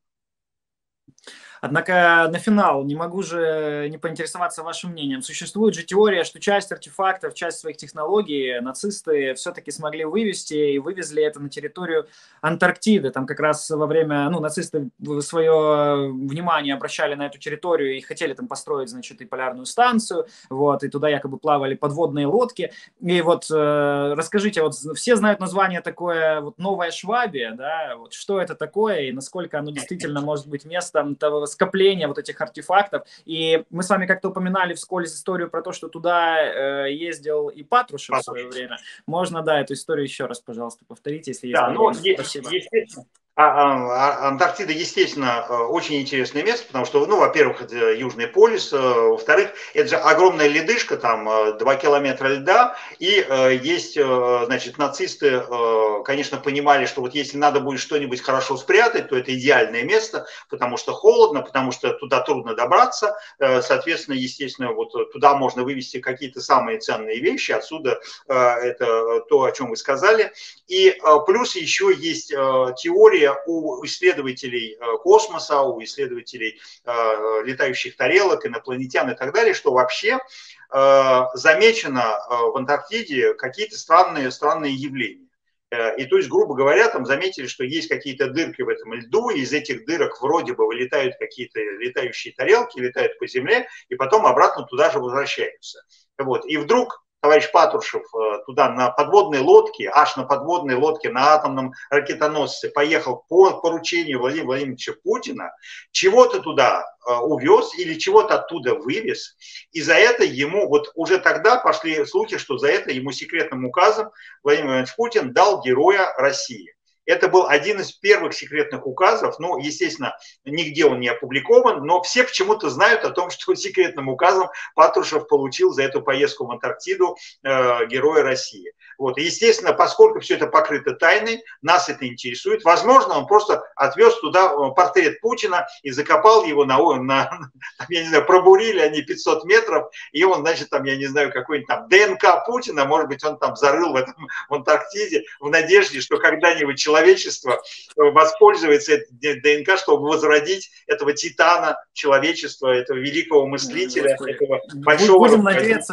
Однако на финал не могу же не поинтересоваться вашим мнением. Существует же теория, что часть артефактов, часть своих технологий нацисты все-таки смогли вывести и вывезли это на территорию Антарктиды. Там как раз во время, ну, нацисты свое внимание обращали на эту территорию и хотели там построить, значит, и полярную станцию, вот, и туда якобы плавали подводные лодки. И вот расскажите, вот все знают название такое, вот, Новая Швабия, да, вот, что это такое и насколько оно действительно может быть местом того скопления вот этих артефактов. И мы с вами как-то упоминали вскользь историю про то, что туда ездил и Патрушев в свое время. Можно, да, эту историю еще раз, пожалуйста, повторите, если есть. Да, ну, естественно. Антарктида, естественно, очень интересное место, потому что, ну, во-первых, это Южный полюс, во-вторых, это же огромная ледышка, там 2 километра льда, и есть, значит, нацисты, конечно, понимали, что вот если надо будет что-нибудь хорошо спрятать, то это идеальное место, потому что холодно, потому что туда трудно добраться, соответственно, естественно, вот туда можно вывести какие-то самые ценные вещи, отсюда это то, о чем вы сказали, и плюс еще есть теория у исследователей космоса, у исследователей летающих тарелок, инопланетян и так далее, что вообще замечено в Антарктиде какие-то странные явления. И то есть, грубо говоря, там заметили, что есть какие-то дырки в этом льду, и из этих дырок вроде бы вылетают какие-то летающие тарелки, летают по земле, и потом обратно туда же возвращаются. Вот. И вдруг товарищ Патрушев туда на подводной лодке, аж на подводной лодке на атомном ракетоносце поехал по поручению Владимира Владимировича Путина, чего-то туда увез или чего-то оттуда вывез, и за это ему, вот уже тогда пошли слухи, что за это ему секретным указом Владимир Владимирович Путин дал Героя России. Это был один из первых секретных указов, ну, естественно, нигде он не опубликован, но все почему-то знают о том, что секретным указом Патрушев получил за эту поездку в Антарктиду Героя России. Вот. И, естественно, поскольку все это покрыто тайной, нас это интересует. Возможно, он просто отвез туда портрет Путина и закопал его я не знаю, пробурили они 500 метров, и он, значит, там, я не знаю, какой-нибудь там ДНК Путина, может быть, он там зарыл в Антарктиде в надежде, что когда-нибудь человечество воспользуется этой ДНК, чтобы возродить этого титана человечества, этого великого мыслителя, этого большого...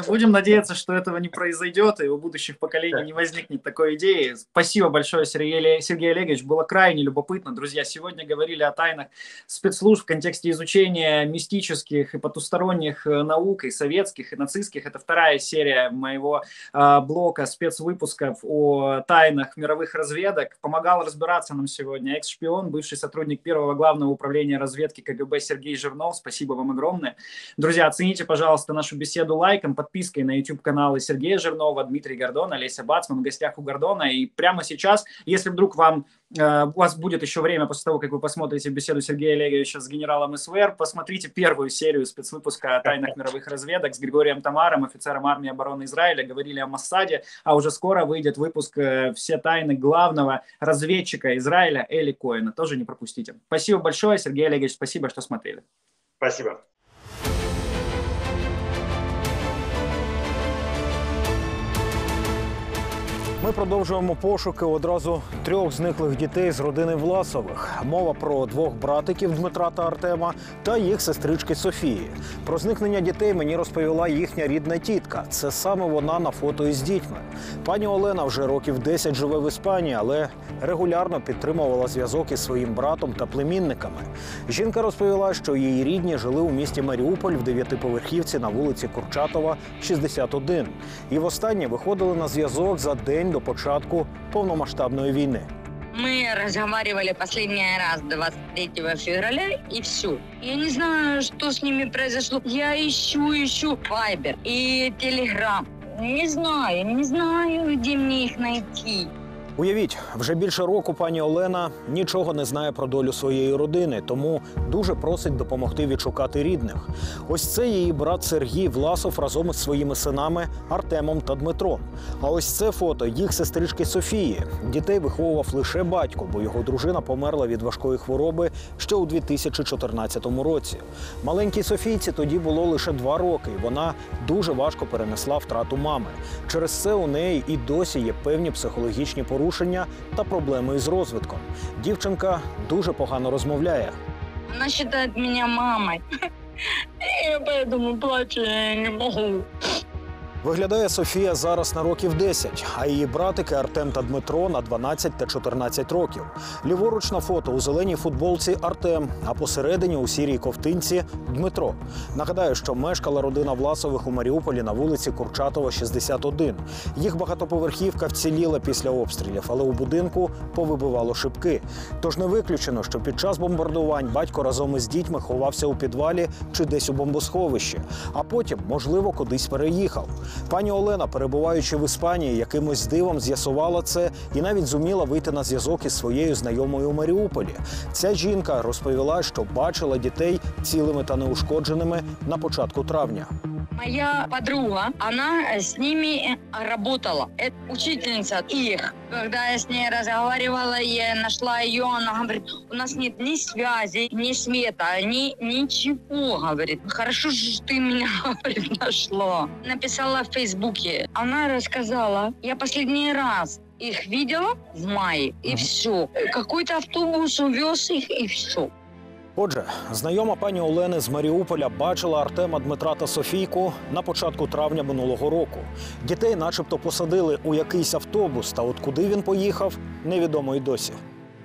Будем надеяться, что этого не произойдет, и у будущих поколений не возникнет такой идеи. Спасибо большое, Сергей Олегович. Было крайне любопытно. Друзья, сегодня говорили о тайнах спецслужб в контексте изучения мистических и потусторонних наук, и советских, и нацистских. Это вторая серия моего блока спецвыпусков о тайнах мировых разведок. Помогал разбираться нам сегодня экс-шпион, бывший сотрудник Первого главного управления разведки КГБ Сергей Жирнов. Спасибо вам огромное. Друзья, оцените, пожалуйста, нашу беседу лайком, подпиской на YouTube-каналы Сергея Жирнова, Дмитрия Гордона, Олеся Бацман в гостях у Гордона. И прямо сейчас, если вдруг у вас будет еще время после того, как вы посмотрите беседу Сергея Олеговича с генералом СВР, посмотрите первую серию спецвыпуска о тайнах мировых разведок с Григорием Тамаром, офицером армии обороны Израиля. Говорили о Моссаде, а уже скоро выйдет выпуск «Все тайны главного разведчика Израиля» Эли Коэна. Тоже не пропустите. Спасибо большое, Сергей Олегович, спасибо, что смотрели. Спасибо. Ми продовжуємо пошуки одразу трьох зниклих дітей з родини Власових. Мова про двох братиків Дмитра та Артема та їх сестрички Софії. Про зникнення дітей мені розповіла їхня рідна тітка. Це саме вона на фото із дітьми. Пані Олена вже років 10 живе в Іспанії, але регулярно підтримувала зв'язок із своїм братом та племінниками. Жінка розповіла, що її рідні жили у місті Маріуполь в 9-поверхівці на вулиці Курчатова, 61. І востаннє виходили на зв'язок за день до початку полномасштабной войны. Мы разговаривали последний раз 23 февраля и все. Я не знаю, что с ними произошло. Я ищу Viber и Telegram. Не знаю, где мне их найти. Уявіть, вже більше року пані Олена нічого не знає про долю своєї родини, тому дуже просить допомогти відшукати рідних. Ось це її брат Сергій Власов разом із своїми синами Артемом та Дмитром. А ось це фото їх сестрички Софії. Дітей виховував лише батько, бо його дружина померла від важкої хвороби ще у 2014 році. Маленькій Софійці тоді було лише 2 роки, і вона дуже важко перенесла втрату мами. Через це у неї і досі є певні психологічні порушення та проблеми із розвитком. Дівчинка дуже погано розмовляє. Вона вважає мене мамою. Я тому плачу, я не можу. Виглядає Софія зараз на років 10, а її братики Артем та Дмитро на 12 та 14 років. Ліворуч на фото у зеленій футболці Артем, а посередині у сірій ковтинці Дмитро. Нагадаю, що мешкала родина Власових у Маріуполі на вулиці Курчатова, 61. Їх багатоповерхівка вціліла після обстрілів, але у будинку повибивало шибки. Тож не виключено, що під час бомбардувань батько разом із дітьми ховався у підвалі чи десь у бомбосховищі, а потім, можливо, кудись переїхав. Пані Олена, перебуваючи в Іспанії, якимось дивом з'ясувала це і навіть зуміла вийти на зв'язок із своєю знайомою у Маріуполі. Ця жінка розповіла, що бачила дітей цілими та неушкодженими на початку травня. Моя подруга, она с ними работала, это учительница их. Когда я с ней разговаривала, я нашла ее, она говорит, у нас нет ни связи, ни света, ничего, говорит. Хорошо, что ты меня, говорит, нашла. Написала в Фейсбуке, она рассказала, я последний раз их видела в мае, и все. Какой-то автобус увез их, и все. Отже, знайома пані Олени з Маріуполя бачила Артема, Дмитра та Софійку на початку травня минулого року. Дітей начебто посадили у якийсь автобус, та от куди він поїхав, невідомо й досі.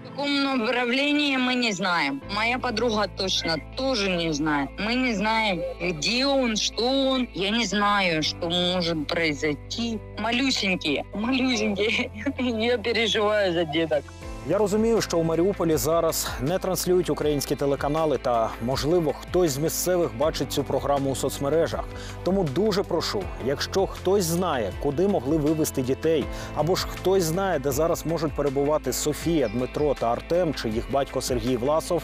В каком направлении мы не знаем. Моя подруга точно тоже не знает. Мы не знаем, где он, что он. Я не знаю, что может произойти. Малюсенькие. Я переживаю за деток. Я розумію, що у Маріуполі зараз не транслюють українські телеканали та, можливо, хтось з місцевих бачить цю програму у соцмережах. Тому дуже прошу, якщо хтось знає, куди могли вивезти дітей, або ж хтось знає, де зараз можуть перебувати Софія, Дмитро та Артем, чи їх батько Сергій Власов,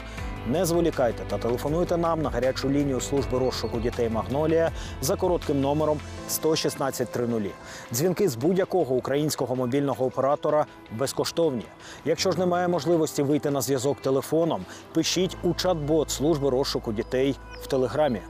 не зволікайте та телефонуйте нам на гарячу лінію служби розшуку дітей «Магнолія» за коротким номером 116-00. Дзвінки з будь-якого українського мобільного оператора безкоштовні. Якщо ж немає можливості вийти на зв'язок телефоном, пишіть у чат-бот служби розшуку дітей в Телеграмі.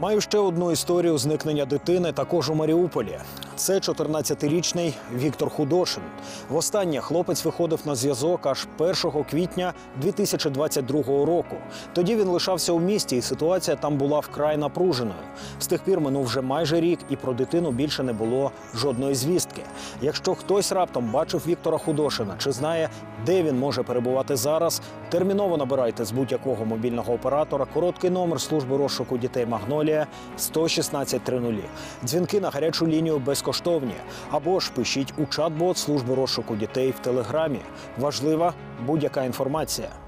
Маю ще одну історію зникнення дитини також у Маріуполі. Це 14-річний Віктор Худошин. Востаннє хлопець виходив на зв'язок аж 1 квітня 2022 року. Тоді він лишався у місті, і ситуація там була вкрай напруженою. З тих пір минув вже майже рік, і про дитину більше не було жодної звістки. Якщо хтось раптом бачив Віктора Худошина чи знає, де він може перебувати зараз, терміново набирайте з будь-якого мобільного оператора короткий номер служби розшуку дітей «Магнолія» 116-00. Дзвінки на гарячу лінію безкоштовні. Або ж пишіть у чат-бот служби розшуку дітей в Телеграмі. Важлива будь-яка інформація.